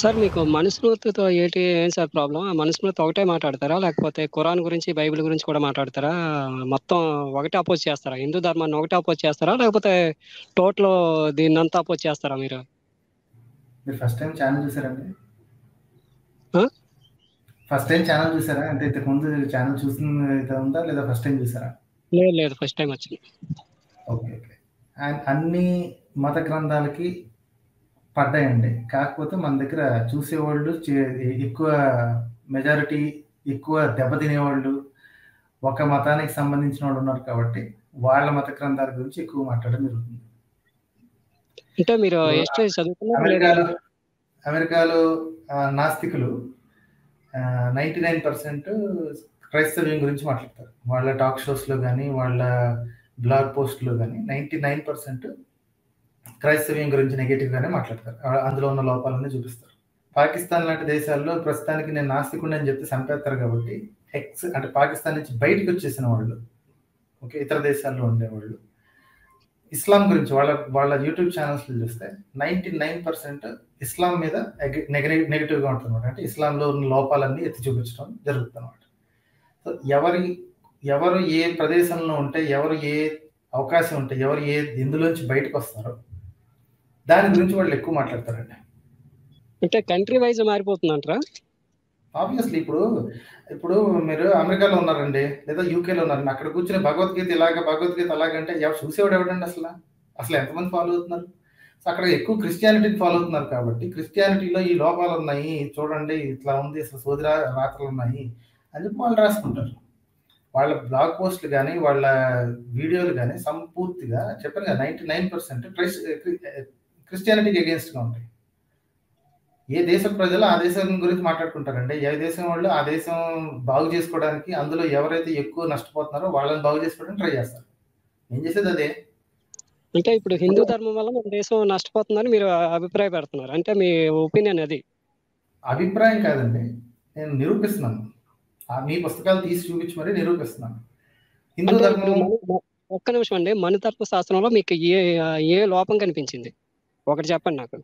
Sir మీకు మనుస్మృతితో ఏం sir problem? ఆ మనుస్మృతి ఒకటే మాట్లాడతారా, లేకపోతే ఖురాన్ గురించి బైబిల్ గురించి కూడా మాట్లాడతారా? మొత్తం ఒకటే అపోజ్ చేస్తారా? హిందూ ధర్మాన్ని ఒకటే అపోజ్ చేస్తారా, లేకపోతే టోటల్ దీన్ని అంతా అపోజ్ చేస్తారా? మీరు ఫస్ట్ టైం ఛానల్ చూసారండి? ఫస్ట్ టైం ఛానల్ చూసారా అంటే ఇంతకు ముందు ఛానల్ చూస్తుందా లేదా ఫస్ట్ టైం చూసారా? లేదు లేదు, ఫస్ట్ టైం వచ్చింది. Okay okay. అండ్ అన్ని మత గ్రంథాలకి పడ్డాయండి, కాకపోతే మన దగ్గర చూసేవాళ్ళు ఎక్కువ మెజారిటీ ఎక్కువ దెబ్బతినేవాళ్ళు ఒక మతానికి సంబంధించిన వాళ్ళు ఉన్నారు కాబట్టి వాళ్ళ మత గ్రంథాల గురించి ఎక్కువ మాట్లాడడం జరుగుతుంది. అంటే మీరు అమెరికాలో నాస్తికులు 99% క్రైస్తవ్యం గురించి మాట్లాడతారు. వాళ్ళ టాక్ షోస్లో కానీ వాళ్ళ బ్లాగ్ పోస్ట్లో కానీ 99% క్రైస్తవ్యం గురించి నెగిటివ్గానే మాట్లాడతారు, అందులో ఉన్న లోపాలన్నీ చూపిస్తారు. పాకిస్తాన్ లాంటి దేశాల్లో ప్రస్తుతానికి నేను నాస్తికుండా అని చెప్తే చంపేస్తారు కాబట్టి అంటే పాకిస్తాన్ నుంచి బయటకు వచ్చేసిన వాళ్ళు, ఓకే, ఇతర దేశాల్లో ఉండేవాళ్ళు ఇస్లాం గురించి వాళ్ళ వాళ్ళ యూట్యూబ్ ఛానల్స్లో చూస్తే 99% ఇస్లాం మీద నెగిటివ్గా ఉంటుందన్నమాట. అంటే ఇస్లాంలో ఉన్న లోపాలన్నీ ఎత్తి చూపించడం జరుగుతుందన్నమాట. సో ఎవరు ఏ ప్రదేశంలో ఉంటే, ఎవరు ఏ అవకాశం ఉంటే, ఎవరు ఏ ఇందులోంచి బయటకు వస్తారో దాని గురించి వాళ్ళు ఎక్కువ మాట్లాడతారండి. అంటే కంట్రీ వైజ్ మారిపోతుందంటారా? ఆబ్వియస్లీ ఇప్పుడు మీరు అమెరికాలో ఉన్నారండి లేదా యూకేలో ఉన్నారండి, అక్కడ కూర్చొని భగవద్గీత ఇలాగ భగవద్గీత అలాగంటే ఎవరు చూసేవాడు ఎవడండి? అసలు ఎంతమంది ఫాలో అవుతున్నారు? సో అక్కడ ఎక్కువ క్రిస్టియానిటీని ఫాలో అవుతున్నారు కాబట్టి క్రిస్టియానిటీలో ఈ లోపాలు ఉన్నాయి చూడండి, ఇట్లా ఉంది, అసలు సోదర రాత్రలు ఉన్నాయి అని చెప్పి వాళ్ళు రాసుకుంటారు. వాళ్ళ బ్లాగ్ పోస్టులు కానీ వాళ్ళ వీడియోలు కానీ సంపూర్తిగా చెప్పాను కదా 99% క్రిస్టియానిటీకి అగేన్స్ట్గా ఉంటాయి. ఏ దేశ ప్రజలు ఆ దేశం గురించి మాట్లాడుకుంటారండి, ఏ దేశం వాళ్ళు ఆ దేశం బాగు చేసుకోవడానికి అందులో ఎవరైతే ఎక్కువ నష్టపోతున్నారో వాళ్ళని బాగు చేసుకోవడానికి ట్రై చేస్తారు. ఏం చేసేది అదే. అంటే ఇప్పుడు హిందూ ధర్మం వల్ల మన దేశం నష్టపోతుందని మీరు అభిప్రాయపడుతున్నారు, అంటే మీ ఒపీనియన్ అది? అభిప్రాయం కాదండి, నేను నిరూపిస్తున్నాను. మీ పుస్తకాలు తీసి చూపించి మరీ నిరూపిస్తున్నాను. హిందూ ధర్మం ఒక్క నిమిషం అండి, మన ధర్మ శాస్త్రంలో మీకు ఏ ఏ లోపం కనిపించింది ఒకటి చెప్పండి నాకు.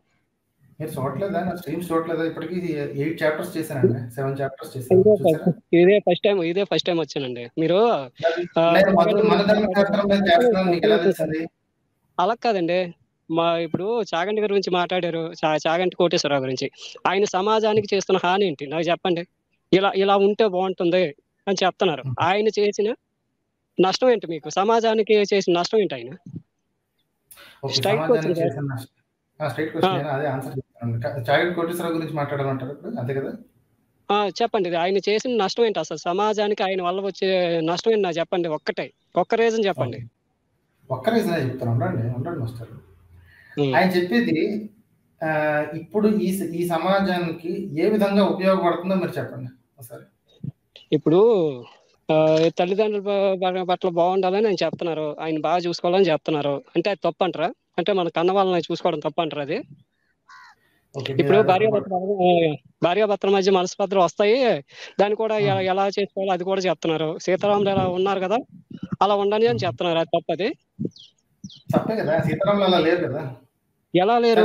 మీరు చూడలేదా? నా స్ట్రీమ్స్ చూడలేదా? ఇప్పటికి 8 చాప్టర్స్ చేశానండి, 7 చాప్టర్స్ చేశాను. ఇదే ఫస్ట్ టైం వచ్చానండి. మీరు అలా కాదండి, మా ఇప్పుడు చాగంటి గురించి మాట్లాడారు, చాగంటి కోటేశ్వరరావు గురించి, ఆయన సమాజానికి చేస్తున్న హాని ఏంటి నాకు చెప్పండి, ఇలా ఉంటే బాగుంటుంది అని చెప్తున్నారు. ఆయన చేసిన నష్టం ఏంటి మీకు? సమాజానికి చేసిన నష్టం ఏంటి ఆయన? చెప్పండి, ఆయన చేసిన నష్టం ఏంటి అసలు? సమాజానికి ఆయన వల్ల వచ్చే నష్టం ఏంటి నాకు చెప్పండి, ఒక్క రీజన్ చెప్పండి. ఒక్క రీజన్ చెప్తాను. ఆయన చెప్పేది ఇప్పుడు ఈ సమాజానికి ఏ విధంగా ఉపయోగపడుతుందో మీరు చెప్పండి. ఇప్పుడు తల్లిదండ్రుల పట్ల బాగుండాలని ఆయన చెప్తున్నారు, ఆయన బాగా చూసుకోవాలని చెప్తున్నారు, అంటే అది తప్పు అంటారా? అంటే మన కన్న వాళ్ళని చూసుకోవడం తప్పు అంటారు అది? ఇప్పుడు భార్యాభర్తల మధ్య మనస్పర్ధలు వస్తాయి, దాన్ని కూడా ఎలా చేసుకోవాలో అది కూడా చెప్తున్నారు. సీతారాములు ఎలా ఉన్నారు కదా అలా ఉండని అని చెప్తున్నారు, అది తప్పది? తప్పే కదా, సీతారాములు అలా లేరు కదా. ఎలా లేరు?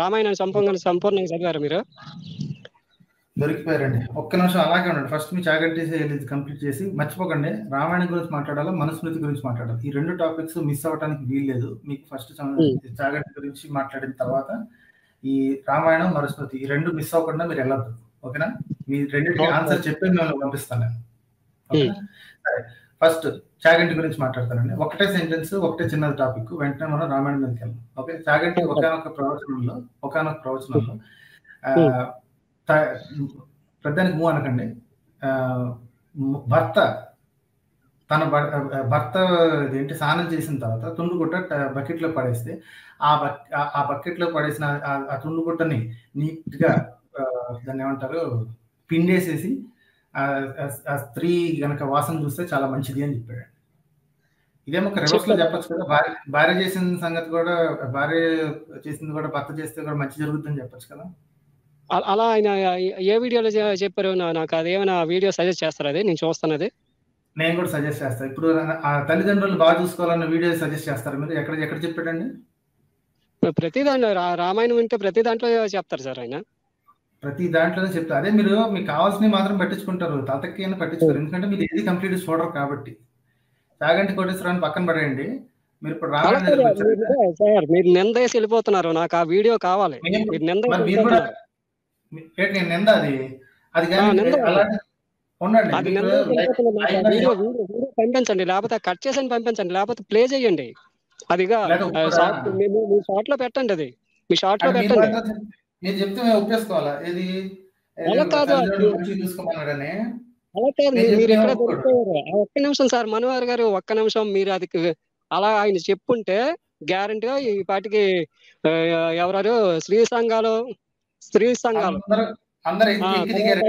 రామాయణాన్ని సంపూర్ణంగా చదివారు మీరు? దొరికిపోయారండి. ఒక్క నిమిషం అలాగే ఉండండి, ఫస్ట్ మీ చాగంటి కంప్లీట్ చేసి మర్చిపోకండి. రామాయణం గురించి మాట్లాడాలా, మనుస్మృతి గురించి మాట్లాడాలి, ఈ రెండు టాపిక్స్ మిస్ అవ్వడానికి వీల్లేదు మీకు. ఫస్ట్ చాగంటి గురించి మాట్లాడిన తర్వాత ఈ రామాయణం, మనుస్మృతి, ఈ రెండు మిస్ అవ్వకుండా మీరు వెళ్ళద్దు, ఓకేనా? మీ రెండింటికి ఆన్సర్ చెప్పి నేను పంపిస్తాను. ఫస్ట్ చాగంటి గురించి మాట్లాడతానండి. ఒకటే సెంటెన్స్, ఒకటే చిన్న టాపిక్, వెంటనే మనం రామాయణం మీదకి వెళ్దాం, ఓకే? చాగంటి ఒకనొక ప్రవచనంలో ప్రధానికి మూ అనకండి, తన భర్త ఏంటి స్నానం చేసిన తర్వాత తుండుగుట్ట బకెట్లో పడేస్తే ఆ బకెట్లో పడేసిన ఆ తుండుగుట్టని నీట్గా దాన్ని ఏమంటారు పిండేసేసి ఆ స్త్రీ గనక వాసన చూస్తే చాలా మంచిది అని చెప్పాడు. ఇదేమో ఒక రివర్స్ లో చెప్పచ్చు కదా, భార్య చేసిన సంగతి కూడా, భార్య చేసింది కూడా భర్త చేస్తే కూడా మంచి జరుగుతుందని చెప్పచ్చు కదా. అలా ఆయన ఏ వీడియోలో చెప్పారు? నాకు అదేమైనా వీడియో సజెస్ట్ చేస్తారు, అది నేను చూస్తాను, అది నేను కూడా సజెస్ట్ చేస్తాను. ఇప్పుడు ఆ తల్లిదండ్రులు బాగా చూసుకోవాలన్న వీడియో సజెస్ట్ చేస్తారు మీరు, ఎక్కడ చెప్పాడండి? ప్రతి దాంట్లో రామాయణం వింటే ప్రతి దాంట్లో చెప్తారు సార్ ఆయన, ప్రతి దాంట్లోనే చెప్తారు. అదే మీరు మీకు కావాల్సినవి మాత్రం పట్టించుకుంటారు, తతకి అయినా పట్టించుకోరు. ఎందుకంటే మీరు ఏది కంప్లీట్ చూడరు కాబట్టి. చాగంటి కోటేశ్వరాన్ని పక్కన పడేయండి, మీరు ఇప్పుడు రామాయణం సార్ మీరు నిందేసి వెళ్ళిపోతున్నారు. నాకు ఆ వీడియో కావాలి. నేను నింద అది అది ఉండండి, పంపించండి, లేకపోతే కట్ చేసి పంపించండి, లేకపోతే ప్లే చేయండి. అదిగా మీ షార్ట్ లో పెట్టండి, అది మీ షార్ట్ లో పెట్టండి. ఒప్పేసుకోవాలా? అలా కాదు, మీరు ఎక్కడ దొరుకుతారు? ఒక్క నిమిషం సార్ మనోహర్ గారు, ఒక్క నిమిషం. మీరు అది అలా ఆయన చెప్పుంటే గ్యారంటీగా ఈ పాటికి ఎవరారు స్త్రీ సంఘాలు అందరూ ఎక్కిదిగారు,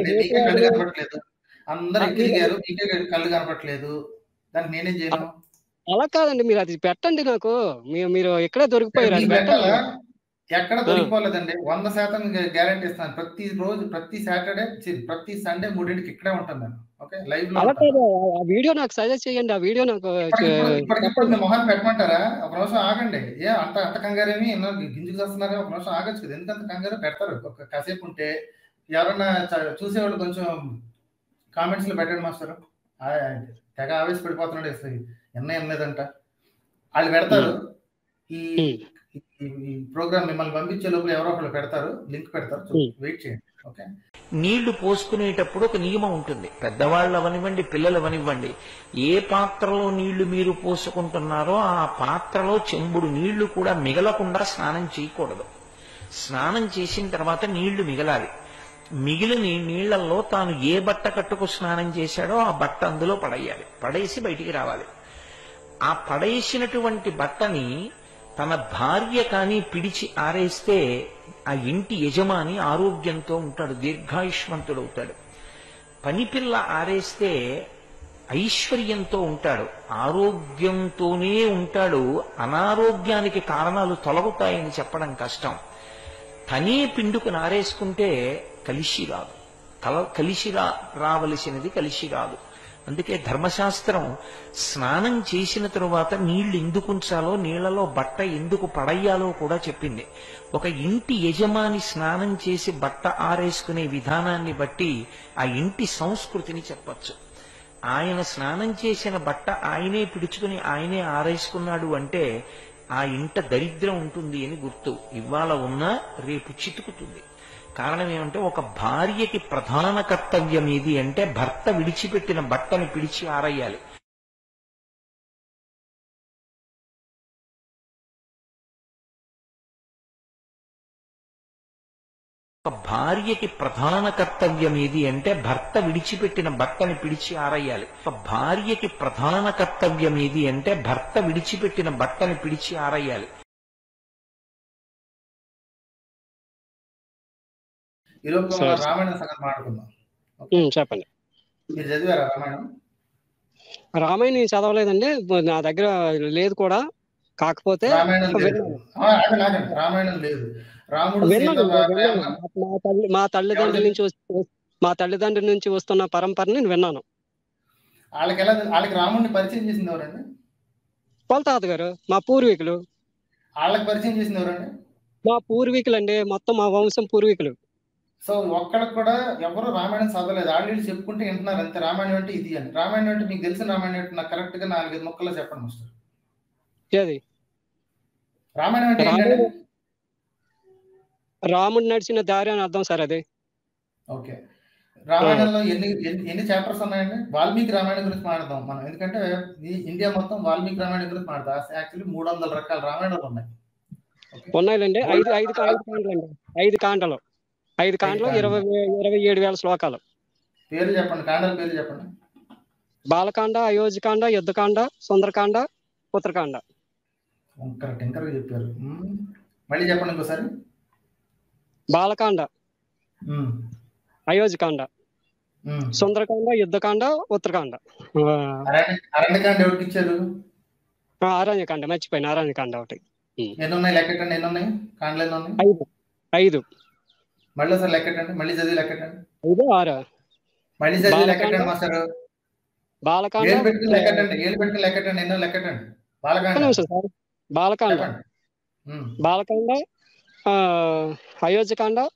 కళ్ళు కనపట్లేదు. దానికి నేనేం చేయను. అలా కాదండి, మీరు అది పెట్టండి. నాకు మీరు ఎక్కడ దొరికిపోయారు? ఎక్కడ దొరికిపోలేదండి, 100% గ్యారెంటీ ఇస్తాను. ప్రతి రోజు, ప్రతి సాటర్డే, ప్రతి సండే 3ంటికి ఇక్కడే ఉంటాను నేను. ఓకే, లైవ్ లో. అలా కాదు, ఆ వీడియో నాకు సజెస్ట్ చేయండి. ఆ వీడియో నాకు ఇప్పుడు మీ మొహం పెట్టమంటారా? ఒక రోజు ఆగండి. ఏ అంత కంగారేమి గింజుకు వస్తున్నారా? ఒక రోజు ఆగచ్చు కదా, ఎందుకంత కంగారు? పెడతారు కాసేపు ఉంటే. ఎవరన్నా చూసేవాళ్ళు కొంచెం కామెంట్స్ లో పెట్టండి మాస్టర్, తెగ ఆవేశపడిపోతున్నాడు అసలు, ఎన్ఐఎం లేదంట. వాళ్ళు పెడతారు. ఈ ప్రోగ్రామ్ మిమ్మల్ని పంపించే లోపల ఎవరో ఒకళ్ళు పెడతారు, లింక్ పెడతారు, వెయిట్ చేయండి. ఓకే, నీళ్లు పోసుకునేటప్పుడు ఒక నియమం ఉంటుంది. పెద్దవాళ్ళు అవనివ్వండి, పిల్లలు అవనివ్వండి, ఏ పాత్రలో నీళ్లు మీరు పోసుకుంటున్నారో ఆ పాత్రలో చెంబుడు నీళ్లు కూడా మిగలకుండా స్నానం చేయకూడదు. స్నానం చేసిన తర్వాత నీళ్లు మిగలాలి. మిగిలిన నీళ్లలో తాను ఏ బట్ట కట్టుకు స్నానం చేశాడో ఆ బట్ట అందులో పడేయాలి. పడేసి బయటికి రావాలి. ఆ పడేసినటువంటి బట్టని తన భార్య కానీ పిడిచి ఆరేస్తే ఆ ఇంటి యజమాని ఆరోగ్యంతో ఉంటాడు, దీర్ఘాయుష్మంతుడవుతాడు. పనిపిల్ల ఆరేస్తే ఐశ్వర్యంతో ఉంటాడు, ఆరోగ్యంతోనే ఉంటాడు. అనారోగ్యానికి కారణాలు తొలగుతాయని చెప్పడం కష్టం. తనే పిండుకు నారేసుకుంటే కలిసి రాదు. కలిసి రావలసినది కలిసి రాదు. అందుకే ధర్మశాస్త్రం స్నానం చేసిన తరువాత నీళ్లు ఎందుకు ఉంచాలో, నీళ్లలో బట్ట ఎందుకు పడయ్యాలో కూడా చెప్పింది. ఒక ఇంటి యజమాని స్నానం చేసి బట్ట ఆరేసుకునే విధానాన్ని బట్టి ఆ ఇంటి సంస్కృతిని చెప్పచ్చు. ఆయన స్నానం చేసిన బట్ట ఆయనే పిడుచుకుని ఆయనే ఆరేసుకున్నాడు అంటే ఆ ఇంట దరిద్రం ఉంటుంది అని గుర్తు. ఇవాళ ఉన్నా రేపు చితుకుతుంది. కారణం ఏమంటే, ఒక భార్యకి ప్రధాన కర్తవ్యం ఏది అంటే భర్త విడిచిపెట్టిన బట్టను పిడిచి ఆరేయాలి. ఒక భార్యకి ప్రధాన కర్తవ్యం ఏది అంటే భర్త విడిచిపెట్టిన బట్టను పిడిచి ఆరేయాలి. ఒక భార్యకి ప్రధాన కర్తవ్యం ఏది అంటే భర్త విడిచిపెట్టిన బట్టను పిడిచి ఆరేయాలి. ఈరోజు రామాయణ సంగతి మాట్లాడుకుందాం. చెప్పండి, మీరు చదివారా రామాయణం? రామాయణం చదవలేదండి, నా దగ్గర లేదు కూడా. కాకపోతే రామాయణం లేదు. రాముడు మా తల్లిదండ్రుల నుంచి వస్తున్న పరంపరని నేను విన్నాను. వాళ్ళకి రాముడిని పరిచయం చేసింది ఎవరండి? వాళ్ళ తాతగారు, మా పూర్వీకులు. వాళ్ళకి పరిచయం చేసింది ఎవరండి? మా పూర్వీకులు అండి, మొత్తం మా వంశం పూర్వీకులు. సో ఒక్కడికి కూడా ఎవరు రామాయణం చదవలేదు. ఆల్రెడీ చెప్పుకుంటే వింటున్నారు అంతే. రామాయణం అంటే ఇది అని. రామాయణం అంటే మీకు తెలిసిన రామాయణం అంటే నాకు కరెక్ట్ గా 4-5 మొక్కల్లో చెప్పండి మాస్టర్. రామాయణం అంటే రాముడు నడిచిన దారి అని అర్థం సార్ అది. ఓకే, రామాయణంలో ఎన్ని చాప్టర్స్ ఉన్నాయండి? వాల్మీకి రామాయణం గురించి మాట్లాడదాం మనం, ఎందుకంటే ఇండియా మొత్తం వాల్మీకి రామాయణం గురించి మాట్లాడదాం. యాక్చువల్లీ 300 రకాల రామాయణాలు ఉన్నాయండి. 5 కాండలు 27,000 శ్లోకాలు. పేర్లు చెప్పండి, కాండల పేర్లు చెప్పండి. బాలకాండ, అయోధ్యకాండ, యుద్ధకాండ, సుందరకాండ, పుత్రకాండ. చెప్పారు, మళ్ళీ చెప్పండి ఇంకోసారి. బాలకాండ, అయోధ్యకాండ, సుందరకాండ, యుద్ధకాండ, ఉత్తరకాండ. అరణ్యకాండ ఎవరికి ఇచ్చారు? అరణ్యకాండ మర్చిపోయిన, అరణ్యకాండ ఒకటి. మళ్ళీ సార్ లెక్కటండి, మళ్ళీ చదివి లెక్కటండి. 5, 6 మళ్ళీ చదివి లెక్కటండి మాస్టర్. బాలకాండ ఏళ్ళు పెట్టుకుని లెక్కటండి, ఎన్నో లెక్కటండి. Balakanda Balakanda, Ayojakanda,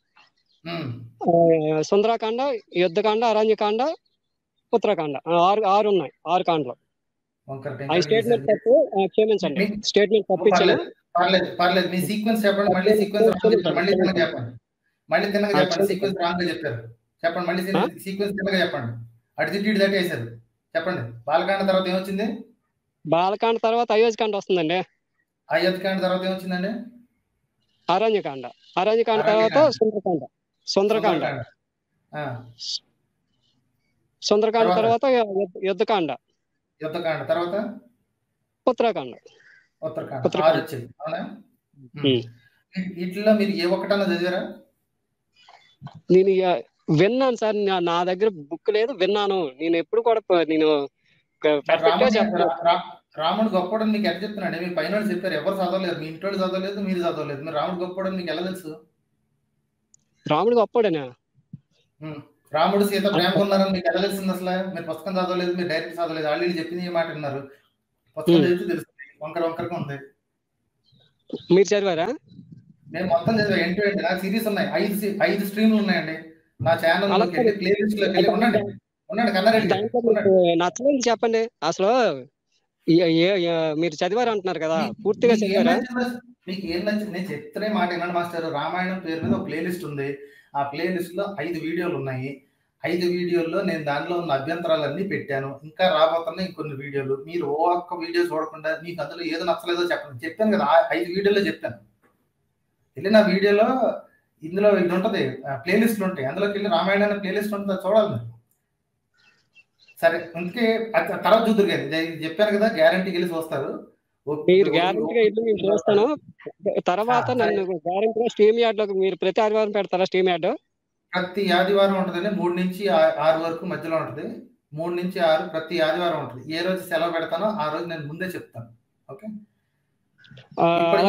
Sundrakanda, Yuddhakanda, Aranyakanda, Putrakanda, Arkanda. I statement statement statement మీ సీక్వెన్స్ చెప్పండి. మళ్ళీ సీక్వెన్స్ చెప్పండి. సీక్వెన్స్ రాంగ్ గా చెప్పారు. చెప్పండి మళ్ళీ సీక్వెన్స్ తిన్నగా చెప్పండి. అడిజిట్ దాకా వేసారు. చెప్పండి. బాలకాండ తర్వాత ఏమొచ్చింది? బాలకాండ తర్వాత అయోధ్యకాండ వస్తుందండి. అయోధ్యకాండ తర్వాత ఏమొచ్చిందండి? అరణ్యకాండ. అరణ్యకాండ తర్వాత సుందరకాండ. సుందరకాండ సుందరకాండ తర్వాత యుద్ధకాండ. యుద్ధకాండ తర్వాత ఉత్తరాఖండ. వీటిలో మీరు ఏ ఒక్కటన్నా చదివారా? నేను విన్నాను సార్, నా దగ్గర బుక్ లేదు, విన్నాను. నేను ఎప్పుడు కూడా నేను రాముడు గొప్పవాడని మీకు ఎలా చెప్తున్నాడు? మీ పైన వాళ్ళు చెప్పారు, ఎవరు చదవలేదు, మీ ఇంట్లో చదవలేదు, మీరు చదవలేదు. మీరు రాముడు గొప్పవాడని మీకు ఎలా తెలుసు? రాముడు గొప్పవాడేనా? రాముడు సీత ప్రేమ ఉన్నారని మీకు ఎలా తెలుస్తుంది? అసలు మీరు పుస్తకం చదవలేదు, మీరు డైరెక్ట్ చదవలేదు, ఆల్రెడీ చెప్పింది మాట విన్నారు. పుస్తకం చదివితే తెలుసు. మీరు చదివారా? నేను మొత్తం చదివా. ఎంటెండి నా సిరీస్ ఉన్నాయి, 5 స్ట్రీమ్లు ఉన్నాయండి. నా ఛానల్ ప్లేలిస్ట్ లో ఉండండి. నచ్చలేదు చెప్పండి. అసలు మీరు చదివారు అంటున్నారు కదా, పూర్తిగా చదివారా? మీకు ఏం నచ్చింది? నేను చెప్తే మాట వినండి మాస్టర్. రామాయణం పేరు మీద ఒక ప్లేలిస్ట్ ఉంది. ఆ ప్లేలిస్ట్ లో 5 వీడియోలు ఉన్నాయి. 5 వీడియోల్లో నేను దానిలో ఉన్న అభ్యంతరాలన్నీ పెట్టాను. ఇంకా రాబోతున్నాయి ఇంకొన్ని వీడియోలు. మీరు ఓ ఒక్క వీడియో చూడకుండా మీకు అందులో ఏదో నచ్చలేదో చెప్పండి. చెప్పాను కదా, 5 వీడియోలో చెప్పాను. వెళ్ళి నా వీడియోలో ఇందులో ఇది ఉంటుంది, ప్లేలిస్ట్లు ఉంటాయి. అందులోకి వెళ్ళి రామాయణాన్ని ప్లేలిస్ట్ ఉంటుంది, చూడాలి. సరే, అందుకే తర్వాత చూద్దరు కానీ చెప్పాను కదా, గ్యారంటీకి వెళ్ళి చూస్తారు. తర్వాత ప్రతి ఆదివారం పెడతారా? స్ట్రీమ్ యాడ్ ప్రతి ఆదివారం ఉంటుందండి, 3 నుంచి 6 వరకు మధ్యలో ఉంటుంది. 3 నుంచి 6 ప్రతి ఆదివారం ఉంటుంది. ఏ రోజు సెలవు పెడతానో ఆ రోజు నేను ముందే చెప్తాను. ఓకే,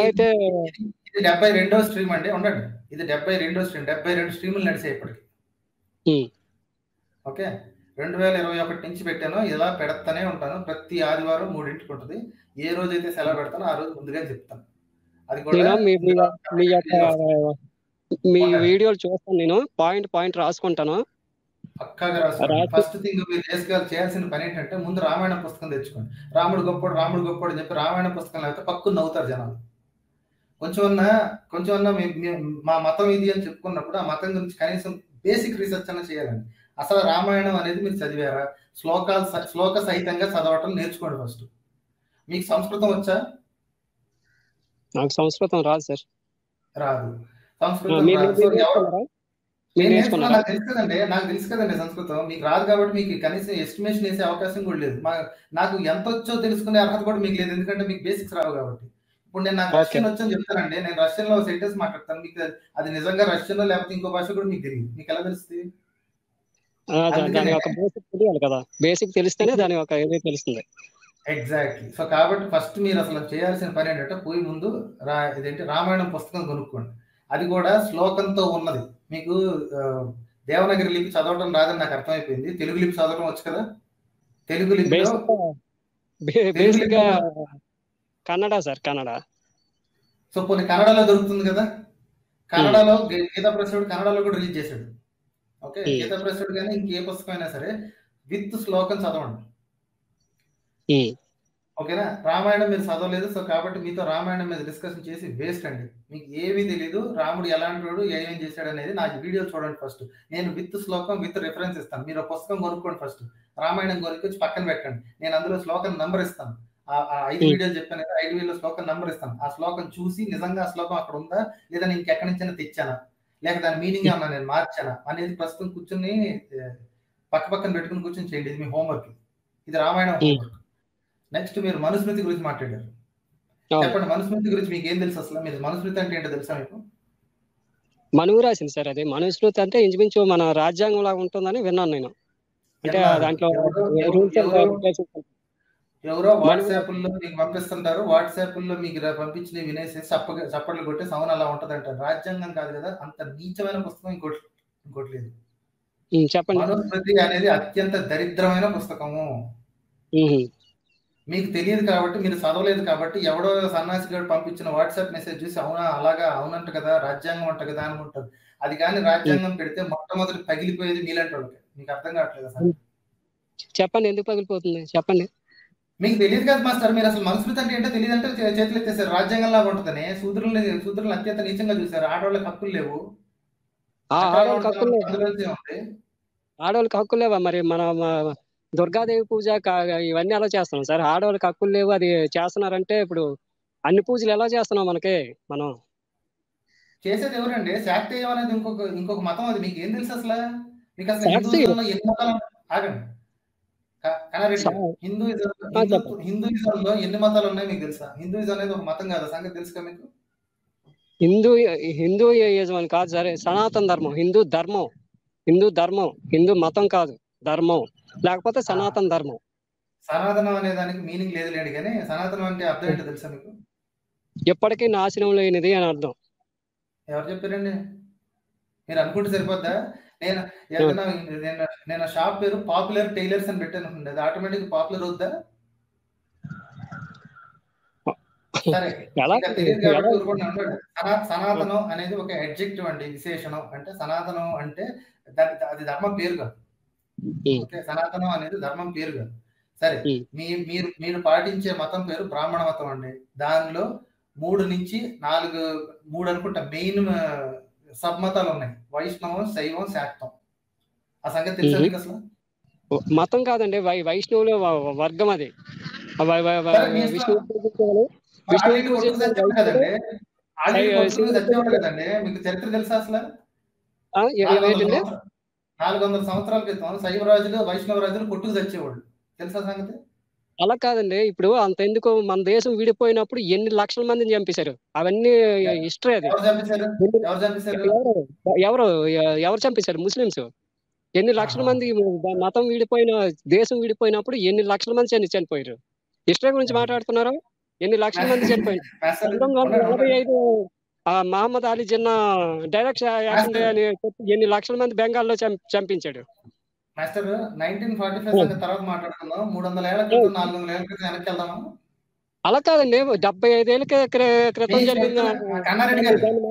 ఇది 72వ స్ట్రీమ్ అండి. ఉండండి, ఇది 72వ స్ట్రీమ్. 72 స్ట్రీములు నడిచాయి ఇప్పటికి. ఓకే, 2021 నుంచి పెట్టాను. ఇలా పెడతానే ఉంటాను. ప్రతి ఆదివారం 3 గంటలకు ఉంటుంది. ఏ రోజు అయితే సెలవు పెడతానో ఆ రోజు ముందుగా చెప్తాను. అది కూడా మీ వీడియోలు చూస్తాను నేను, పాయింట్ పాయింట్ రాసుకుంటాను. ఫస్ట్ థింగ్ మీరు చేయాల్సిన పని ఏంటంటే ముందు రామాయణ పుస్తకం తెచ్చుకోండి. రాముడు గొప్పడు, రాముడు గొప్పడు అని చెప్పి రామాయణ పుస్తకం లేకపోతే పక్కు నవ్వుతారు జనాలు. కొంచెం అన్నా మా మతం ఇది అని చెప్పుకున్నప్పుడు ఆ మతం గురించి కనీసం బేసిక్ రీసెర్చ్ అన్న చేయాలండి. అసలు రామాయణం అనేది మీరు చదివారా? శ్లోక సహితంగా చదవటం నేర్చుకోండి ఫస్ట్. మీకు సంస్కృతం వచ్చా? నాకు సంస్కృతం రాదు సార్, రాదు. నాకు తెలుసు కదండి సంస్కృతం. మీకు రాదు కాబట్టి మీకు కనీసం ఎస్టిమేషన్ వేసే అవకాశం కూడా లేదు. నాకు ఎంత వచ్చో తెలుసుకునే అర్హత కూడా మీకు లేదు, ఎందుకంటే మీకు బేసిక్స్ రావు కాబట్టి. ఇప్పుడు నేను నాకు రష్యన్ వచ్చని చెప్తానండి, నేను రష్యన్ లో సెంటెన్స్ మాట్లాడతాను. మీకు అది నిజంగా రష్యన్ లో లేకపోతే ఇంకో భాష కూడా మీకు తెలియదు. మీకు ఎలా తెలుస్తుంది? ఎగ్జాక్ట్లీ. సో కాబట్టి ఫస్ట్ మీరు అసలు చేయాల్సిన పని ఏంటంటే పోయి ముందు ఇదేంటి రామాయణం పుస్తకం కొనుక్కోండి. అది కూడా శ్లోకంతో ఉన్నది. మీకు దేవనగిరి లిపి చదవడం రాదని నాకు అర్థమైపోయింది. తెలుగు లిపి చదవడం వచ్చు కదా? తెలుగు లిపిలో కన్నడ సార్, కన్నడ. సో కొన్ని కన్నడలో దొరుకుతుంది కదా. కన్నడలో గీతా ప్రసాద్ కన్నడలో కూడా రిలీజ్ చేశాడు. ఓకే, గీతా ప్రసాద్ కానీ ఇంకే పుస్తకం అయినా సరే విత్ శ్లోకం చదవండి. ఓకేనా? రామాయణం మీరు చదవలేదు, సో కాబట్టి మీతో రామాయణం మీద డిస్కషన్ చేసి వేస్ట్ అండి. మీకు ఏమీ తెలియదు, రాముడు ఎలాంటి వాడు, ఏమేమి చేశాడు అనేది. నా వీడియో చూడండి ఫస్ట్. నేను విత్ శ్లోకం విత్ రిఫరెన్స్ ఇస్తాను. మీరు పుస్తకం కొనుక్కోండి ఫస్ట్. రామాయణం కొనుక్కొచ్చి పక్కన పెట్టండి. నేను అందులో శ్లోకం నంబర్ ఇస్తాను. ఆ 5 వీడియోలు చెప్పాను కదా, 5 వీడియోలో శ్లోకం నంబర్ ఇస్తాను. ఆ శ్లోకం చూసి నిజంగా ఆ శ్లోకం అక్కడ ఉందా లేదా, నేను ఎక్కడి నుంచైనా తెచ్చానా, లేక దాని మీనింగ్ ఏమన్నా నేను మార్చానా అనేది ప్రస్తుతం కూర్చుని పక్కన పెట్టుకుని కూర్చొని చేయండి. ఇది మీ హోంవర్క్. ఇది రామాయణం హోంవర్క్. నెక్స్ట్ మీరు మనుస్మృతి గురించి మాట్లాడారు. చెప్పండి, మనుస్మృతి గురించి మీకు ఏం తెలుసు? అసలు మీరు మనుస్మృతి అంటే ఏంటో తెలుసా మీకు? మనువు రాసింది సార్. అదే మనుస్మృతి అంటే ఇంచుమించు మన రాజ్యాంగం లాగా ఉంటుందని విన్నాను నేను. అంటే దాంట్లో ఎవరో వాట్సాప్ లో మీకు పంపిస్తుంటారు. వాట్సాప్ లో మీకు పంపించిన వినేసేసి చప్పట్లు కొట్టే సౌండ్ అలా ఉంటది అంటారు. రాజ్యాంగం కాదు కదా, అంత నీచమైన పుస్తకం ఇంకోటి లేదు. చెప్పండి. మనుస్మృతి అనేది అత్యంత దరిద్రమైన పుస్తకము. మీకు తెలియదు కాబట్టి, మీరు చదవలేదు కాబట్టి, ఎవడో సన్నాసి గారు పంపించిన వాట్సాప్ మెసేజ్ చూసి అవునా అలాగా అవునంట కదా రాజ్యాంగం అంట కదా అనుకుంటారు. అది కానీ రాజ్యాంగం పెడితే మొట్టమొదటి పగిలిపోయేది మీలాంటి వాళ్ళకి. మీకు అర్థం కావట్లేదు సార్, చెప్పండి ఎందుకు పగిలిపోతుంది చెప్పండి. మీకు తెలియదు కదా మాస్టర్, మీరు అసలు మనుస్మృతి అంటే ఏంటో తెలియదు అంటే చేతులు ఎత్తేసారు రాజ్యాంగం లాగా ఉంటుందని. శూద్రులు అత్యంత నీచంగా చూసారు. ఆడవాళ్ళకి హక్కులు లేవు, ఆడవాళ్ళకి హక్కులు లేవా? మరి మన దుర్గాదేవి పూజ ఇవన్నీ ఎలా చేస్తున్నాం సార్? ఆడవాళ్ళకి హక్కులు లేవు అది చేస్తున్నారంటే ఇప్పుడు అన్ని పూజలు ఎలా చేస్తున్నాం? మనకి మనం చేసేది ఎవరండి? శాక్తేయం అనేది ఇంకొక మతం. అది మీకు ఏం తెలుసు అసలు? మీకు అసలు హిందూయిజంలో ఎన్ని మతాలు ఉన్నాయి మీకు తెలుసా? హిందూయిజం అనేది ఒక మతం కాదు, సంగతి తెలుసుగా మీకు. హిందూయిజం కాదు సరే, సనాతన ధర్మం, హిందూ ధర్మం, హిందూ మతం కాదు, ధర్మం. లేకపోతే సనాతన ధర్మం. సనాతనం అనే దానికి మీనింగ్ లేదు లేడు, కానీ సనాతనం అంటే అర్థం ఏంటో తెలుసా మీకు? ఎప్పటికీ నాశనం లేనిది అని అర్థం. ఎవరు చెప్పారండి? మీరు అనుకుంటే సరిపోద్దా? నేను షాప్ పేరు పాపులర్ టైలర్స్ అని పెట్టాను అనుకుంటే అది ఆటోమేటిక్ పాపులర్ అవుద్దా? సరే, సనాతనం అనేది ఒక అడ్జెక్టివ్ అండి, విశేషణం. అంటే సనాతనం అంటే అది ధర్మం పేరు కాదు. సనాతనం అనేది ధర్మం పేరు కాదు. సరే, మీరు పాటించే మతం పేరు బ్రాహ్మణ మతం అండి. దానిలో 3 నుంచి 4 అనుకుంటా మెయిన్ సబ్ మతాలు ఉన్నాయి: వైష్ణవం, శైవం, శాక్తం. ఆ సంగతి తెలుసా మీకు? అసలు మతం కాదండి, వైష్ణవులు వర్గం. అది మీకు చరిత్ర తెలుసా అసలు? 400 సంవత్సరాల క్రితం శైవ రాజులు వైష్ణవ రాజులు కొట్టుకు తెచ్చేవాళ్ళు, తెలుసా సంగతి? అలా కాదండి, ఇప్పుడు అంత ఎందుకు మన దేశం విడిపోయినప్పుడు ఎన్ని లక్షల మందిని చంపేశారు, అవన్నీ హిస్టరీ. అది ఎవరు చంపేశారు? ముస్లిమ్స్. ఎన్ని లక్షల మంది మతం విడిపోయిన దేశం విడిపోయినప్పుడు ఎన్ని లక్షల మంది చనిపోయారు? హిస్టరీ గురించి మాట్లాడుతున్నారు. ఎన్ని లక్షల మంది చనిపోయారు? మహమ్మద్ అలీ జిన్నా డైరెక్ట్ యాక్షన్ అని చెప్పి ఎన్ని లక్షల మంది బెంగాల్లో చంపించాడు. మాస్టర్ 1945 తర్వాత మాట్లాడుతున్నాం, 300 ఏళ్ల క్రితం 400 ఏళ్ల క్రితం వెనక్కి వెళ్దాము. అలా కాదండి, 75 ఏళ్ల క్రితం జరిగిన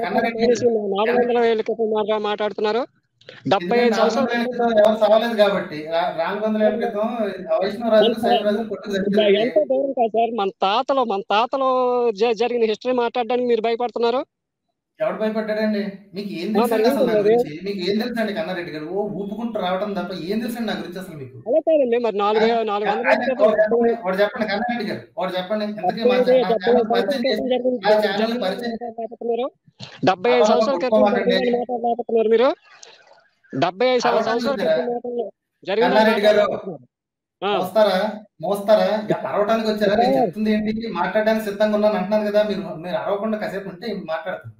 400 ఏళ్ల క్రితం మాట్లాడుతున్నారు. 75 సంవత్సరాలు సవాలేదు కాబట్టి 400 ఏళ్ల క్రితం వైష్ణవ రాజు మన తాతలో జరిగిన హిస్టరీ మాట్లాడడానికి మీరు భయపడుతున్నారు. ఎవడు భయపడ్డాడండి? మీకు ఏం తెలుసు? మీకు ఏం తెలుసు అండి కన్నారెడ్డి గారు? ఓ ఊపుకుంటూ రావడం తప్ప ఏం తెలుసు అండి నా గురించి అసలు మీకు? చెప్పండి కన్నారెడ్డి గారు, వాడు చెప్పండి. 75 సంవత్సరాలు మీరు 75 సంవత్సరాలు కన్నారెడ్డి గారు మోస్తారా? అరవటానికి వచ్చారా? నేను చెప్తుంది ఏంటి? మాట్లాడడానికి సిద్ధంగా ఉన్నాను అంటున్నాను కదా. మీరు అరవకుండా కాసేపు ఉంటే మాట్లాడతాను.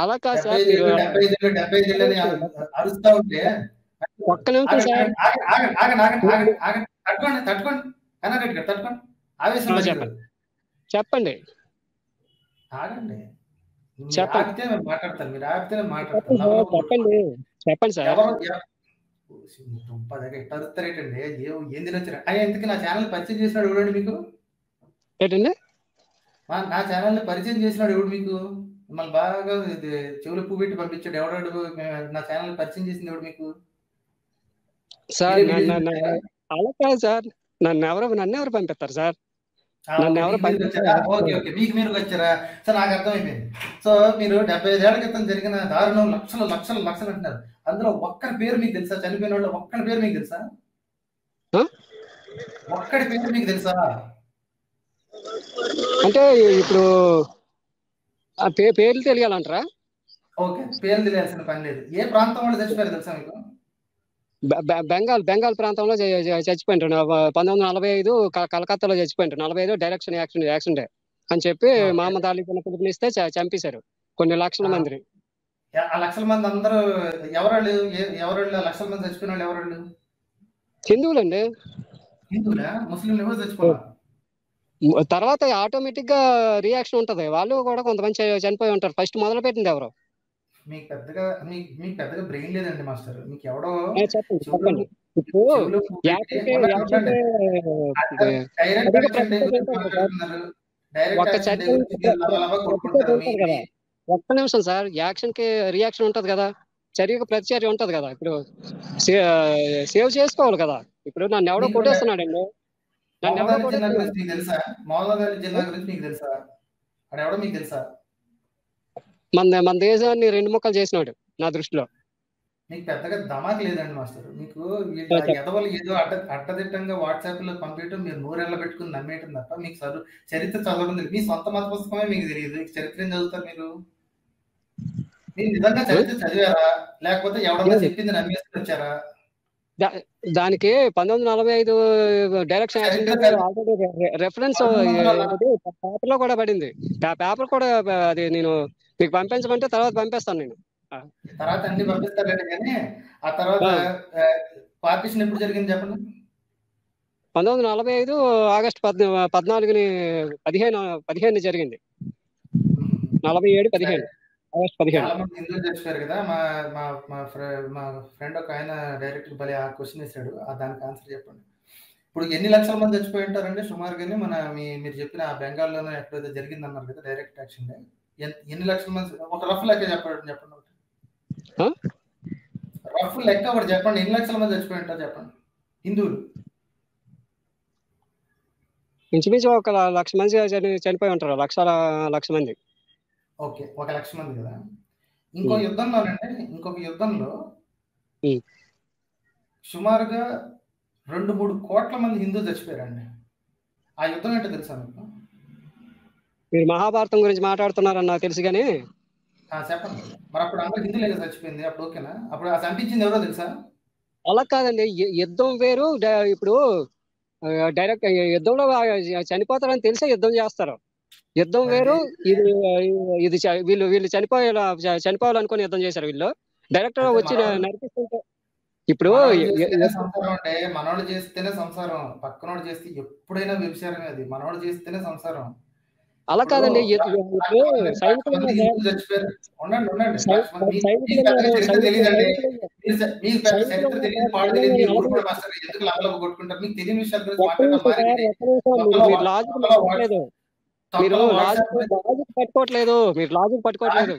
అలా కాదు సార్, 75 ఏళ్ళని అరుస్తా ఉంటే తట్టుకోండి కన్నారెడ్డి గారు, తట్టుకోండి. ఆవేశం చెప్పండి, ఆగండి. ఆగితే మేము మాట్లాడతాను, మీరు ఆగితే నేను మాట్లాడతాను. చెప్పండి సార్. ఇట్టరుస్తారేటండి, ఏం తినొచ్చారు? అయ్యా, ఇంతకీ నా ఛానల్ పరిచయం చేసినాడు ఎవడండి మీకు? ఏంటండి నా ఛానల్ పరిచయం చేసినాడు ఎవడు మీకు? మిమ్మల్ని బాగా చెవులు పువ్వు పెట్టి పంపించాడు ఎవడాడు? నా ఛానల్ పరిచయం చేసింది ఎవడు మీకు? సార్ అలా కాదు సార్, నన్ను ఎవరు పంపిస్తారు సార్? మీకు మీరు వచ్చారా సార్? నాకు అర్థమైపోయింది. సో మీరు 75 ఏళ్ల క్రితం జరిగిన దారుణం లక్షలు లక్షలు లక్షలు అంటున్నారు. అందులో ఒక్కరి పేరు మీకు తెలుసా? చనిపోయిన వాళ్ళు ఒక్కడి పేరు మీకు తెలుసా? ఒక్కడి పేరు మీకు తెలుసా? అంటే ఇప్పుడు పేర్లు తెలియాలంటారా? ఓకే, పేర్లు తెలియాల్సిన పని లేదు. ఏ ప్రాంతం వాళ్ళు చచ్చిపోయారు తెలుసా మీకు? బెంగాల్ ప్రాంతంలో చచ్చిపోయింటాడు. 1945 కలకత్తాలో చచ్చిపోయింటాడు. 45 డైరెక్షన్ యాక్సిడెంట్ అని చెప్పి మహమ్మద్ అలీ జిన్నా పిలుపునిస్తే చంపేశారు కొన్ని లక్షల మందిని. ఆ లక్షల మంది అందరూ ఎవరు? లక్షల మంది చచ్చిపోయిన వాళ్ళు ఎవరు? హిందువులండి. హిందువులా? ముస్లింలు ఎవరు చచ్చిపోయారు? తర్వాత ఆటోమేటిక్ గా రియాక్షన్ ఉంటది, వాళ్ళు కూడా కొంతమంది చనిపోయి ఉంటారు. ఫస్ట్ మొదలు పెట్టింది ఎవరు? మీకు పెద్దగా మీకు పెద్దగా బ్రెయిన్ లేదండి మాస్టర్, మీకు ఎవడో ఒక్క నిమిషం సార్, యాక్షన్ కి రియాక్షన్ ఉంటది కదా, చర్యకు ప్రతిచర్య ఉంటది కదా. ఇప్పుడు సేవ్ చేసుకోవాలి కదా. ఇప్పుడు నన్ను ఎవడో కొట్టేస్తున్నాడు అండి, మన దేశాన్ని రెండు ముక్కలు చేసినాడు నా దృష్టిలో. మీకు పెద్దగా దమాక్ లేదండి మాస్టర్, మీకు ఏదో అట్టదిట్టంగా వాట్సాప్ లో పంపించడం, మీరు నూరెళ్ళ పెట్టుకుని నమ్మేయటం తప్ప మీకు చరిత్ర చదవడం తెలియదు. మీ సొంత మత పుస్తకమే మీకు తెలియదు, చరిత్ర ఏం చదువుతారు మీరు? మీరు నిజంగా చరిత్ర చదివారా లేకపోతే ఎవడన్నా చెప్పింది నమ్మేసి వచ్చారా? దానికి 1945 డైరెక్షన్ రెఫరెన్స్ పేపర్ లో కూడా పడింది. ఆ పేపర్ కూడా అది నేను మీకు పంపించమంటే తర్వాత పంపిస్తాను. నేను తర్వాత అన్ని పంపిస్తానండి, కానీ ఆ తర్వాత పార్టీషన్ ఎప్పుడు జరిగింది చెప్పండి? 1945 ఆగస్టు 15 జరిగింది. 47 హిందువులు చెప్పారు కదా. మా ఫ్రెండ్ ఒక ఆయన డైరెక్ట్ భలే ఆ క్వశ్చన్ వేసాడు, దానికి ఆన్సర్ చెప్పండి. ఇప్పుడు ఎన్ని లక్షల మంది చచ్చిపోయి ఉంటారండి సుమారుగానే? మీరు చెప్పిన ఆ బెంగాల్లోనే ఎక్కడైతే జరిగింది అన్నారు కదా డైరెక్ట్ యాక్షన్, ఎన్ని లక్షల మంది? ఒక రఫ్ లెక్క చెప్పండి, రఫ్ లెక్క ఒకటి చెప్పండి. ఎన్ని లక్షల మంది చచ్చిపోయి ఉంటారు చెప్పండి హిందువులు? ఇంచుమించు 1,00,000 మంది చనిపోయి ఉంటారు. 1,00,000 మంది. ఓకే, 1,00,000 మంది కదా. ఇంకొక యుద్ధంలో సుమారుగా 2-3 కోట్ల మంది హిందువులు చచ్చిపోయారండి. ఆ యుద్ధం ఏంటో తెలుసా మీకు? మీరు మహాభారతం గురించి మాట్లాడుతున్నారని నాకు తెలుసు, కానీ చెప్పండి మరి అప్పుడు అందరూ హిందువులే కదా చచ్చిపోయింది అప్పుడు, ఓకేనా? అప్పుడు చంపించింది ఎవరో తెలుసా? అలా కాదండి, యుద్ధం వేరు. ఇప్పుడు డైరెక్ట్ యుద్ధంలో చనిపోతారని తెలిసే యుద్ధం చేస్తారు. యుద్ధం వేరు, ఇది వీళ్ళు చనిపోవాలనుకుని యుద్ధం చేశారు. వీళ్ళు డైరెక్ట్ గా వచ్చి నడిపిస్తుంటే ఇప్పుడు అంటే మనోడు చేస్తేనే సంసారం, పక్కనోడు చేస్తే ఎప్పుడైనా వ్యభిచారం, అది మనోడు చేస్తేనే సంసారం. అలా కాదండి, మీరు లాజిక్ పట్టుకోవట్లేదు.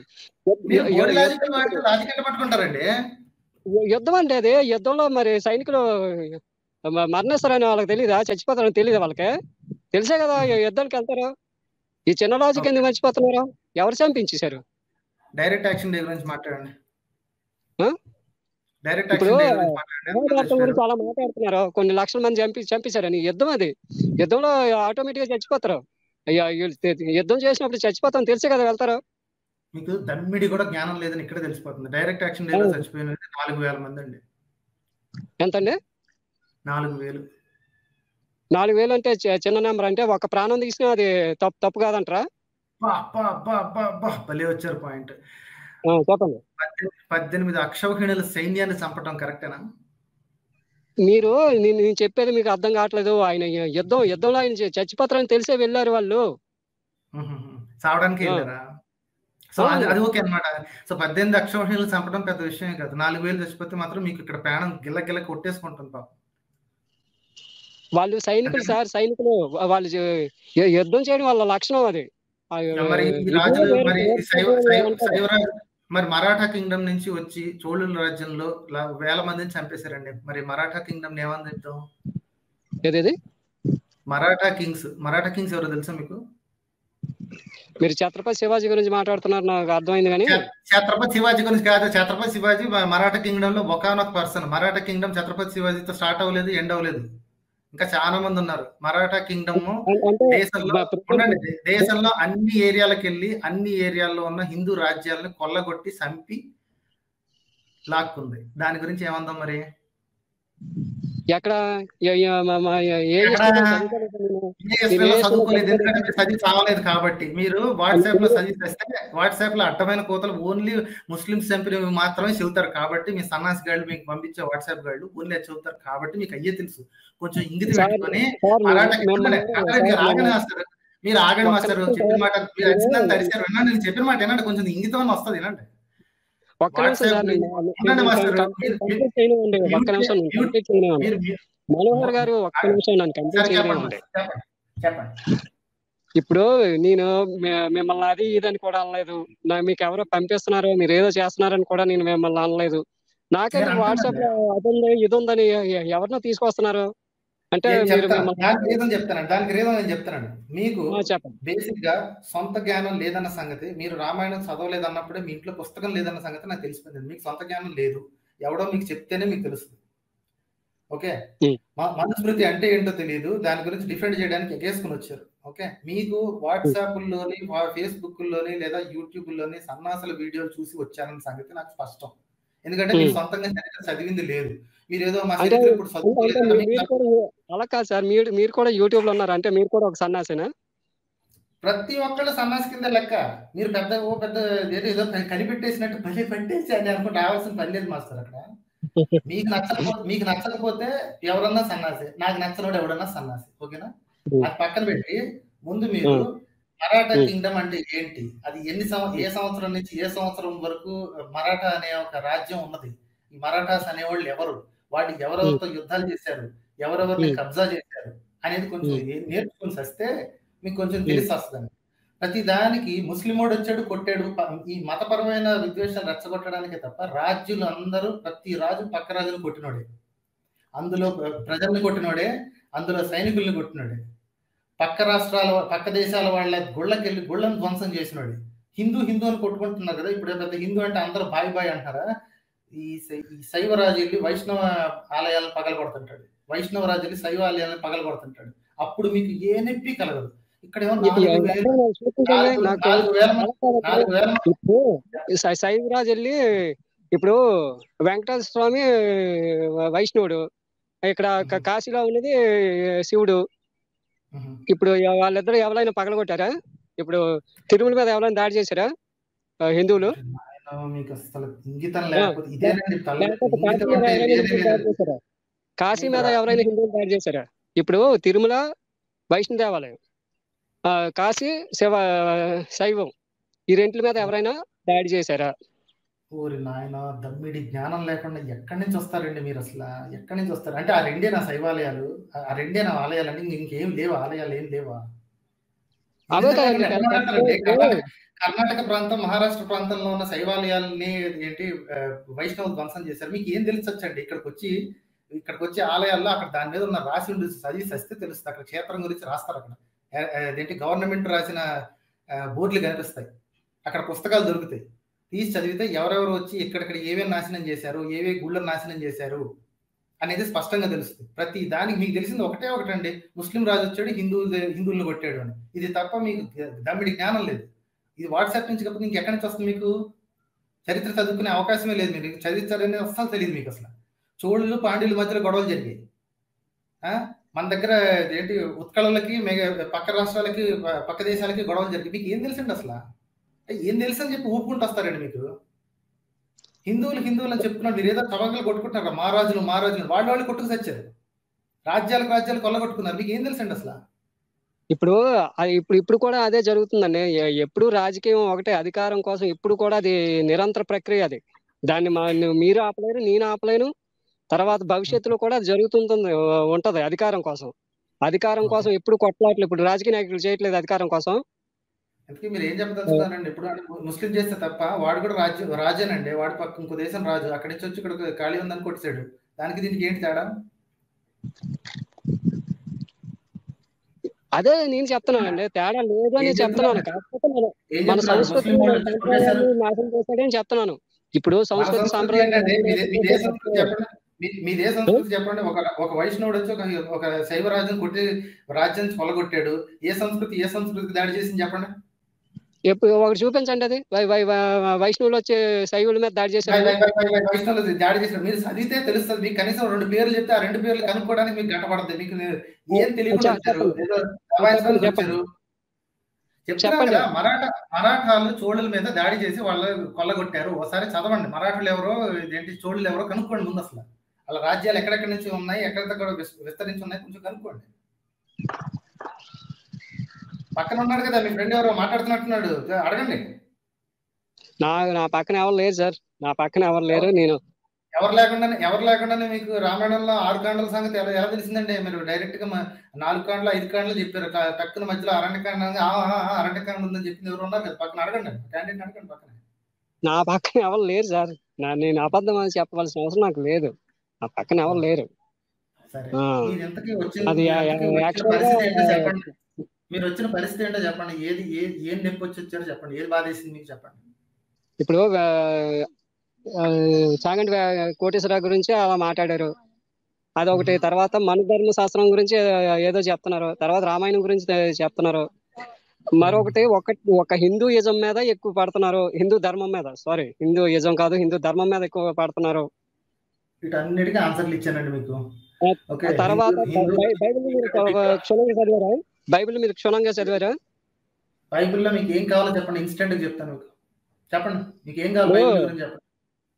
యుద్ధం అంటే అది, యుద్ధంలో మరి సైనికులు మరణిస్తారని వాళ్ళకి తెలీదా? చచ్చిపోతారని తెలీదా? వాళ్ళకి తెలిసే కదా యుద్ధానికి వెళ్తారు. ఈ చిన్న లాజిక్ ఎందుకు మర్చిపోతున్నారు? ఎవరు చంపించేశారు? డైరెక్ట్ యాక్షన్ గురించి మాట్లాడండి. ఇప్పుడు మహాభారతం గురించి అలా మాట్లాడుతున్నారు, కొన్ని లక్షల మంది చంపించారని. యుద్ధం అది, యుద్ధంలో ఆటోమేటిక్ గా చచ్చిపోతారు. యుద్ధం చేసినప్పుడు చచ్చిపోతాను తెలిసే కదా వెళ్తారు. మీకు దమ్మిడి కూడా జ్ఞానం లేదని ఇక్కడ తెలిసిపోతుంది. డైరెక్ట్ యాక్షన్ డేలో చచ్చిపోయిన 4,000 మంది అండి. ఎంతండి? 4,000. 4,000 అంటే చిన్న నెంబర్, అంటే ఒక ప్రాణం తీసినా అది తప్పు కాదంటారా? భలే వచ్చారు పాయింట్. చెప్పండి. 18 అక్షౌహిణుల సైన్యాన్ని చంపటం కరెక్టేనా? మీరు నేను చెప్పేది మీకు అర్థం కావట్లేదు. ఆయన యుద్ధంలో ఆయన చచ్చిపోతారని తెలిసే వెళ్ళారు వాళ్ళు. చావడానికి వెళ్ళారా? సో అది ఓకే అన్నమాట. సో 18 అక్షౌహిణులు చంపడం పెద్ద విషయం కాదు. 4,000 చచ్చిపోతే మాత్రం మీకు ఇక్కడ ప్రాణం గిల్ల కొట్టేసుకుంటుంది పాపం. వాళ్ళు సైనికులు సార్, సైనికులు. వాళ్ళు యుద్ధం చేయడం వాళ్ళ లక్షణం అది. మరి మరాఠా కింగ్డమ్ నుంచి వచ్చి చోళ రాజ్యంలో వేల మందిని చంపేశారండి. మరి మరాఠా కింగ్డమ్ ఏమని చెప్తాం? ఏదేది మరాఠా కింగ్స్ ఎవరో తెలుసా మీకు? మీరు ఛత్రపతి శివాజీ గురించి మాట్లాడుతున్నారు, నాకు అర్థమైంది. కానీ ఛత్రపతి శివాజీ గురించి కాదు. ఛత్రపతి శివాజీ మరాఠా కింగ్డమ్ లో ఒకానొక పర్సన్. మరాఠా కింగ్డమ్ ఛత్రపతి శివాజీతో స్టార్ట్ అవ్వలేదు, ఎండ్ అవ్వలేదు. ఇంకా చాలా మంది ఉన్నారు. మరాఠా కింగ్డమ్ దేశంలో అన్ని ఏరియాలకు వెళ్ళి అన్ని ఏరియాల్లో ఉన్న హిందూ రాజ్యాలను కొల్లగొట్టి చంపి లాక్కుంది. దాని గురించి ఏమందాం మరి? చదువుకోలేదు, ఎందుకంటే చదివి చావలేదు కాబట్టి. మీరు వాట్సాప్ లో చదివి చేస్తే వాట్సాప్ లో అడ్డమైన కోతలు ఓన్లీ ముస్లిమ్స్ చంపినవి మాత్రమే చెబుతారు కాబట్టి, మీ సన్నాస్ గాళ్ళు మీకు పంపించే వాట్సాప్ గాళ్ళు ఓన్లీ అది చెబుతారు కాబట్టి మీకు అయ్యే తెలుసు. కొంచెం ఇంగిత పెట్టుకొని మీరు ఆగండి మాస్టర్. చెప్పిన మాట తడిసారు, వినండి నేను చెప్పిన మాట ఏనండి, కొంచెం ఇంగితం వస్తుంది. మనోహర్ గారు ఒక్క నిమిషం నన్ను కంప్లీట్ చేయండి. ఇప్పుడు నేను మిమ్మల్ని అది ఇదని కూడా అనలేదు, మీకు ఎవరో పంపిస్తున్నారు మీరు ఏదో చేస్తున్నారని కూడా నేను మిమ్మల్ని అనలేదు. నాకైతే వాట్సాప్ లో అది ఉంది ఇది ఉందని ఎవరినో తీసుకొస్తున్నారు అంటే చెప్తానండి. మీకు బేసిక్ గా సొంత జ్ఞానం లేదన్న సంగతి, మీరు రామాయణం చదవలేదు అన్నప్పుడే మీ ఇంట్లో పుస్తకం లేదన్న సంగతి నాకు తెలిసిపోయింది. మీకు సొంత జ్ఞానం లేదు, ఎవడో మీకు చెప్తేనే మీకు తెలుస్తుంది. ఓకే, మనుస్మృతి అంటే ఏంటో తెలియదు, దాని గురించి డిఫెండ్ చేయడానికి ఎగేసుకుని వచ్చారు. ఓకే, మీకు వాట్సాప్ లోని ఫేస్బుక్ లోని లేదా యూట్యూబ్ లోని సన్నాసుల వీడియోలు చూసి వచ్చారన్న సంగతి నాకు స్పష్టం. ఎందుకంటే మీరు సొంతంగా చదివింది లేదు, మీరు ఏదో అలా కాదు సార్. మీరు కూడా యూట్యూబ్ లో ఉన్నారు అంటే మీరు కూడా ఒక సన్నాసేనా? ప్రతి ఒక్కళ్ళు సన్నాసి కింద లెక్క. మీరు పెద్ద ఓ పెద్ద ఏదో కనిపెట్టేసినట్టు పని పెట్టేసి అని అనుకుంటే రావాల్సిన పని లేదు మాస్టర్. అక్కడ మీకు నచ్చకపోతే ఎవరన్నా సన్నాసి, నాకు నచ్చనోడు ఎవడన్నా సన్నాసి. ఓకేనా, అది పక్కన పెట్టి ముందు మీరు మరాఠా కింగ్డమ్ అంటే ఏంటి, అది ఏ సంవత్సరం నుంచి ఏ సంవత్సరం వరకు మరాఠా అనే ఒక రాజ్యం ఉన్నది, ఈ మరాఠాస్ అనేవాళ్ళు ఎవరు, వాళ్ళు ఎవరెవరితో యుద్ధాలు చేశారు, ఎవరెవరిని కబ్జా చేశారు అనేది కొంచెం నేర్చుకుని వస్తే మీకు కొంచెం తెలిసి వస్తుంది. ప్రతి దానికి ముస్లిమోడు వచ్చాడు కొట్టాడు ఈ మతపరమైన విద్వేషాలు రెచ్చగొట్టడానికే తప్ప రాజులు అందరూ ప్రతి రాజు పక్క రాజును కొట్టినోడే, అందులో ప్రజల్ని కొట్టినోడే, అందులో సైనికుల్ని కొట్టినోడే, పక్క రాష్ట్రాల పక్క దేశాల వాళ్ళ గుళ్ళకెళ్ళి గుళ్ళను ధ్వంసం చేసినోడే. హిందూ హిందూ అని కొట్టుకుంటున్నారు కదా ఇప్పుడు, పెద్ద హిందూ అంటే అందరూ బాయ్ బాయ్ అంటారా? ఈ శైవరాజు వెళ్ళి వైష్ణవ ఆలయాలను పగలగొడుతుంటాడు, వైష్ణవరాజు వెళ్ళి శైవ ఆలయాలను పగలగొడుతుంటాడు. అప్పుడు మీకు ఏ నొప్పి కలగదు. శైవరాజు వెళ్ళి ఇప్పుడు వెంకటేశ్వర స్వామి వైష్ణవుడు, ఇక్కడ కాశీలో ఉన్నది శివుడు. ఇప్పుడు వాళ్ళిద్దరు ఎవరైనా పగలగొట్టారా? ఇప్పుడు తిరుమల మీద ఎవరైనా దాడి చేశారా హిందువులు? కాశీ మీద ఎవరైనా హిందువులు దాడి చేశారా? ఇప్పుడు తిరుమల వైష్ణవ దేవాలయం, కాశీ శైవం, ఈ రెంట్ల మీద ఎవరైనా దాడి చేశారా? ఓరి నాయన, దమ్మిడి జ్ఞానం లేకుండా ఎక్కడి నుంచి వస్తారండి మీరు? అసలు ఎక్కడి నుంచి వస్తారు అంటే ఆ రెండే నా శైవాలయాలు, ఆ రెండే నా ఆలయాలు అండి, ఇంకేం లేవు ఆలయాలు, ఏం లేవా? కర్ణాటక ప్రాంతం మహారాష్ట్ర ప్రాంతంలో ఉన్న శైవాలయాలని ఏంటి వైష్ణవ ధ్వంసం చేశారు. మీకు ఏం తెలిసొచ్చండి? ఇక్కడికి వచ్చి ఆలయాల్లో అక్కడ దాని మీద ఉన్న రాసి ఉండి చదివి సస్తే తెలుస్తుంది. అక్కడ క్షేత్రం గురించి రాస్తారు, అక్కడ అదేంటి గవర్నమెంట్ రాసిన బోర్డులు కనిపిస్తాయి, అక్కడ పుస్తకాలు దొరుకుతాయి, తీసి చదివితే ఎవరెవరు వచ్చి ఎక్కడెక్కడ ఏవేమి నాశనం చేశారు, ఏవే గుళ్ళను నాశనం చేశారు అనేది స్పష్టంగా తెలుస్తుంది. ప్రతి దానికి మీకు తెలిసింది ఒకటండి, ముస్లిం రాజు వచ్చాడు హిందువులను కొట్టాడు అని. ఇది తప్ప మీకు దమ్మిడి జ్ఞానం లేదు. ఇది వాట్సాప్ నుంచి కాకపోతే ఇంకెక్కడి నుంచి వస్తుంది? మీకు చరిత్ర చదువుకునే అవకాశమే లేదు, మీరు చదివించాలనేది అస్సలు తెలియదు మీకు. అసలు చోళ్ళు పాండ్యుల మధ్యలో గొడవలు జరిగాయి, మన దగ్గర ఏంటి ఉత్కళలకి పక్క రాష్ట్రాలకి పక్క దేశాలకి గొడవలు జరిగి మీకు ఏం తెలుసండి? అసలు ఏం తెలుసు అని చెప్పి ఊపుకుంటూ వస్తారండి మీకు. హిందువులు అని చెప్పుకున్నాడు, మీరు ఏదో తవకలు కొట్టుకుంటున్నారు, మహారాజులు వాళ్ళు కొట్టుకు తెచ్చారు, రాజ్యాలు కొల్ల కొట్టుకున్నారు, మీకు ఏం తెలుసండి అసలు? ఇప్పుడు కూడా అదే జరుగుతుందండి. ఎప్పుడు రాజకీయం ఒకటే, అధికారం కోసం ఎప్పుడు కూడా అది నిరంతర ప్రక్రియ. అది దాన్ని మీరు ఆపలేరు, నేను ఆపలేను. తర్వాత భవిష్యత్తులో కూడా జరుగుతుంటుంది ఉంటది. అధికారం కోసం ఎప్పుడు కొట్లాట్లు ఇప్పుడు రాజకీయ నాయకులు చేయట్లేదు అధికారం కోసం. అందుకే మీరు ఏం చెప్పదలుచుకున్నారండి? ఇప్పుడు ముస్లిం చేస్తే తప్ప వాడు కూడా రాజేనండి, వాడు పక్క ఇంకో దేశం రాజు, అక్కడి నుంచి వచ్చి ఇక్కడ ఖాళీ ఉందని కొట్టాడు, దానికి దీనికి ఏంటి తేడా? అదే నేను చెప్తున్నానండి, తేడా లేదు అని చెప్తున్నాను. కాకపోతే మన సంస్కృతి నాశనం చేశాడని చెప్తున్నాను. ఇప్పుడు సంస్కృతి సాంప్రదాయం మీ దేశం చెప్పండి. ఒక వైష్ణవుడు వచ్చి ఒక శైవరాజును కొట్టి రాజ్యాన్ని కొలగొట్టాడు, ఏ సంస్కృతికి దాడి చేసింది చెప్పండి? ఎప్పుడు ఒకటి చూపించండి. అది వైష్ణవులు వచ్చి శైవుల మీద దాడి చేశారు, వైష్ణవులు దాడి చేశారు. మీరు చదివితే తెలుస్తుంది మీకు. కనీసం రెండు పేర్లు చెప్తే ఆ రెండు పేర్లు కనుక్కోవడానికి మీకు గంటపడుతుంది. మీకు ఏం తెలియదు. చెప్తారా? మరాఠాలు చోళుల మీద దాడి చేసి వాళ్ళు కొల్లగొట్టారు. ఒకసారి చదవండి, మరాఠులు ఎవరో ఏంటి చోళులు ఎవరో కనుక్కోండి ముందు. అసలు వాళ్ళ రాజ్యాలు ఎక్కడెక్కడి నుంచి ఉన్నాయి, ఎక్కడెక్కడ విస్తరించి ఉన్నాయి కొంచెం కనుక్కోండి. పక్కన ఉన్నాడు కదా మీ ఫ్రెండ్, ఎవరో మాట్లాడుతున్నట్టున్నాడు, అడగండి. నా పక్కన ఎవరు లేదు సార్. నా పక్కన ఎవరు లేరు, నేను ఎవరు లేకుండానే మీకు రామాయణంలో 6 కాండల సంగతి ఎలా తెలిసిందండి? మీరు డైరెక్ట్ గా 4 కాండలు 5 కాండలు చెప్పారు, తక్కువ మధ్యలో అరణ్యకాండ అరణ్యకాండ ఉందని చెప్పింది ఎవరు ఉన్నారు కదా? పక్కన అడగండి, క్యాండిడేట్ అడగండి. పక్కన నా పక్కన ఎవరు లేరు సార్, నేను అబద్ధం అని చెప్పవలసిన అవసరం నాకు లేదు, నా పక్కన ఎవరు లేరు. మీరు వచ్చిన పరిస్థితి ఏంటో చెప్పండి, ఏది ఏం నొప్పి వచ్చి వచ్చారో చెప్పండి, ఏది బాధేసింది మీకు చెప్పండి. ఇప్పుడు చాగంటి కోటేశ్వరరావు గురించి అలా మాట్లాడారు, అదొకటి. తర్వాత మన ధర్మ శాస్త్రం గురించి ఏదో చెప్తున్నారు, తర్వాత రామాయణం గురించి చెప్తున్నారు, మరొకటి ఒక హిందూయిజం మీద ఎక్కువ పడుతున్నారు, హిందూ ధర్మం మీద, సారీ హిందూయిజం కాదు హిందూ ధర్మం మీద ఎక్కువ పడుతున్నారు. వీటన్నిటికీ ఆన్సర్లు ఇచ్చానండి మీకు. తర్వాత బైబిల్ మీరు క్షుణ్ణంగా చదివారా? బైబిల్లో మీకు ఏం కావాలో చెప్పండి, ఇన్స్టెంట్ గా చెప్తాను మీకు. చెప్పండి మీకు ఏం కావాలి బైబిల్ గురించి చెప్పండి.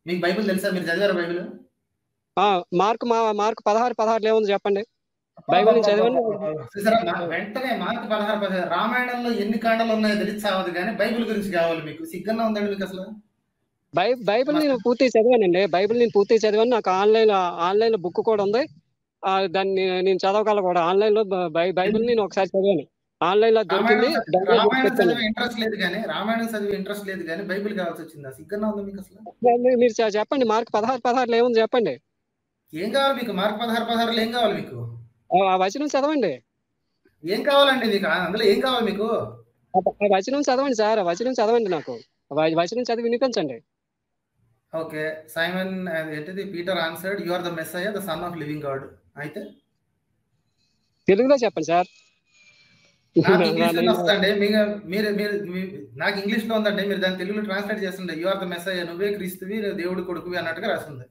మీకు బైబిల్ తెలుసా? మీరు చదివారా బైబిల్? మార్కు 16 ఏముంది చెప్పండి, బైబిల్ చదివండి. వెంటనే మార్కు 16 రామాయణంలో ఎన్ని కాండాలు ఉన్నాయో తెలుసావదు, కానీ బైబిల్ గురించి కావాలి మీకు. సిగ్గుగా ఉందండి మీకు అసలు? బైబిల్ నేను పూర్తిగా చదివానండి, బైబిల్ నేను పూర్తిగా చదివాను. నాకు ఆన్లైన్ లో బుక్ కూడా ఉంది, దాన్ని నేను చదవగల కూడా. ఆన్లైన్ లో బైబిల్ నేను ఒకసారి చదివాను, ఆన్లైన్ లో దొరికింది. మీరు చెప్పండి మార్కు 16 ఏముంది చెప్పండి, ఏం కావాలి మీకు? మార్కు 16 ఏం కావాలి మీకు? ఆ వచనం చదవండి, ఏం కావాలండి మీకు? అందులో ఏం కావాలి మీకు? ఆ వచనం చదవండి సార్, ఆ వచనం చదవండి, నాకు వచనం చదివి వినిపించండి. ఓకే, సైమన్ ఏంటిది? Peter answered, you are the messiah the son of living God. అయితే తెలుగులో చెప్పండి సార్. నాకు ఇంగ్లీష్లో వస్తుందండి, మీరు నాకు ఇంగ్లీష్లో ఉందండి, మీరు దాన్ని తెలుగులో ట్రాన్స్లేట్ చేస్తుండే. యు ఆర్ ద మెస్సయా, నువ్వే క్రీస్తువి దేవుడి కొడుకువి అన్నట్టుగా రాసింది.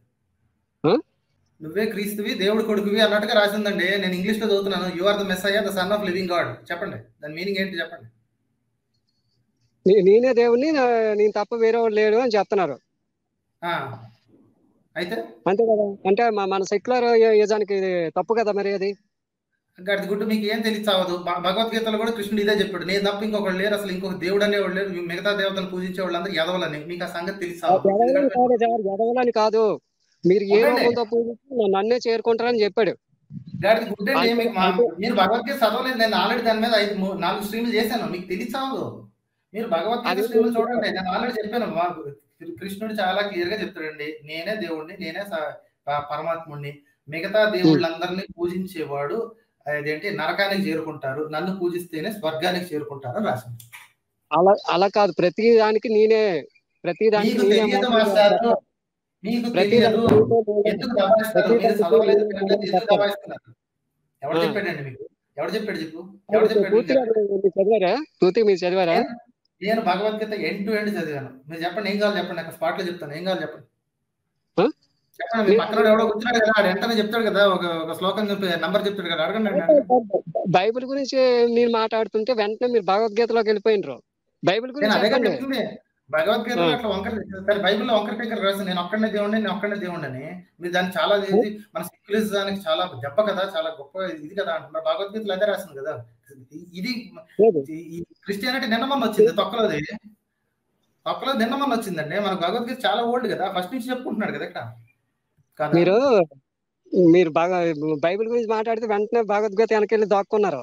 నువ్వే క్రీస్తువి దేవుడి కొడుకువి అన్నట్టుగా రాసిందండి. నేను ఇంగ్లీష్లో చదువుతున్నాను, you are the messiah the son of living God. చెప్పండి దాని మీనింగ్ ఏంటి చెప్పండి. నేనే దేవుడిని, నేను తప్ప వేరేవాడు లేడు అని చెప్తున్నారు. అయితే అంతే కదా, అంటే మన సెక్యులర్ యజానికి తప్పు కదా మరి. అది గడిది గుట్టు మీకు ఏం తెలియదు. భగవద్గీతలో కూడా కృష్ణుడు ఇదే చెప్పాడు, నేను తప్ప ఇంకొకటి లేరు, అసలు ఇంకొక దేవుడు అనేవాడు లేరు, మిగతా దేవతను పూజించే వాళ్ళందరూ యదవలని. మీకు ఆ సంగతి తెలుసు? యదవలని కాదు, మీరు ఏ రూపంతో పూజించి నన్నే చేరుకుంటారని చెప్పాడు. గడిది గుడ్డ మీరు భగవద్గీత చదవలేదు, నేను ఆల్రెడీ దాని మీద 4 స్ట్రీములు చేశాను, మీకు తెలియదు. మీరు భగవద్గీత స్ట్రీములు చూడండి, నేను ఆల్రెడీ చెప్పాను. కృష్ణుడు చాలా క్లియర్ గా చెప్తాడండి, నేనే దేవుడిని, నేనే పరమాత్ముడిని, మిగతా దేవుళ్ళందరినీ పూజించేవాడు అదేంటి నరకానికి చేరుకుంటారు, నన్ను పూజిస్తేనే స్వర్గానికి చేరుకుంటారు రాసింది. అలా అలా కాదు, ప్రతి దానికి నేనే, ప్రతి దానికి ఎవరు చెప్పాడండి మీకు? ఎవరు చెప్పాడు చెప్పు, ఎవరు చెప్పాడు? మీరు చదివారా? నేను భగవద్గీత ఎండ్ టు ఎండ్ చదివాను. మీరు చెప్పండి ఏం కావాలి చెప్పండి, నాకు స్పాట్ లో చెప్తాను ఏం కావాలి చెప్పండి. చెప్పండి పక్కన ఎవడో కూర్చున్నాడు కదా, ఎంటనే చెప్తాడు కదా, ఒక శ్లోకం నంబర్ చెప్తాడు కదా, అడగండి. బైబిల్ గురించి నేను మాట్లాడుతుంటే వెంటనే మీరు భగవద్గీతలోకి వెళ్ళిపోయినరు. బైబిల్ గురించి అదే చెప్తుంది, భగవద్గీత అట్లా వంకర, బైబిల్లో వంకర టెంకర్ రాసి నేను ఒక్కడనే దేవుడిని, నేను ఒక్కడనే దేవుడిని అని మీరు దాన్ని చాలా మన సెక్యులరిజానికి చాలా దెబ్బ కదా, చాలా గొప్ప ఇది కదా అంటున్నారు. భగవద్గీతలు అదే రాసింది కదా, ఇది క్రిస్టియానిటీ నిన్నమని వచ్చింది, తొక్కలో నిన్నమని వచ్చిందండి. మన భగవద్గీత చాలా ఓల్డ్ కదా, ఫస్ట్ నుంచి చెప్పుకుంటున్నాడు కదా ఇక్కడ. మీరు బైబిల్ గురించి మాట్లాడితే వెంటనే భగవద్గీత వెనకెళ్ళి దాక్కున్నారు.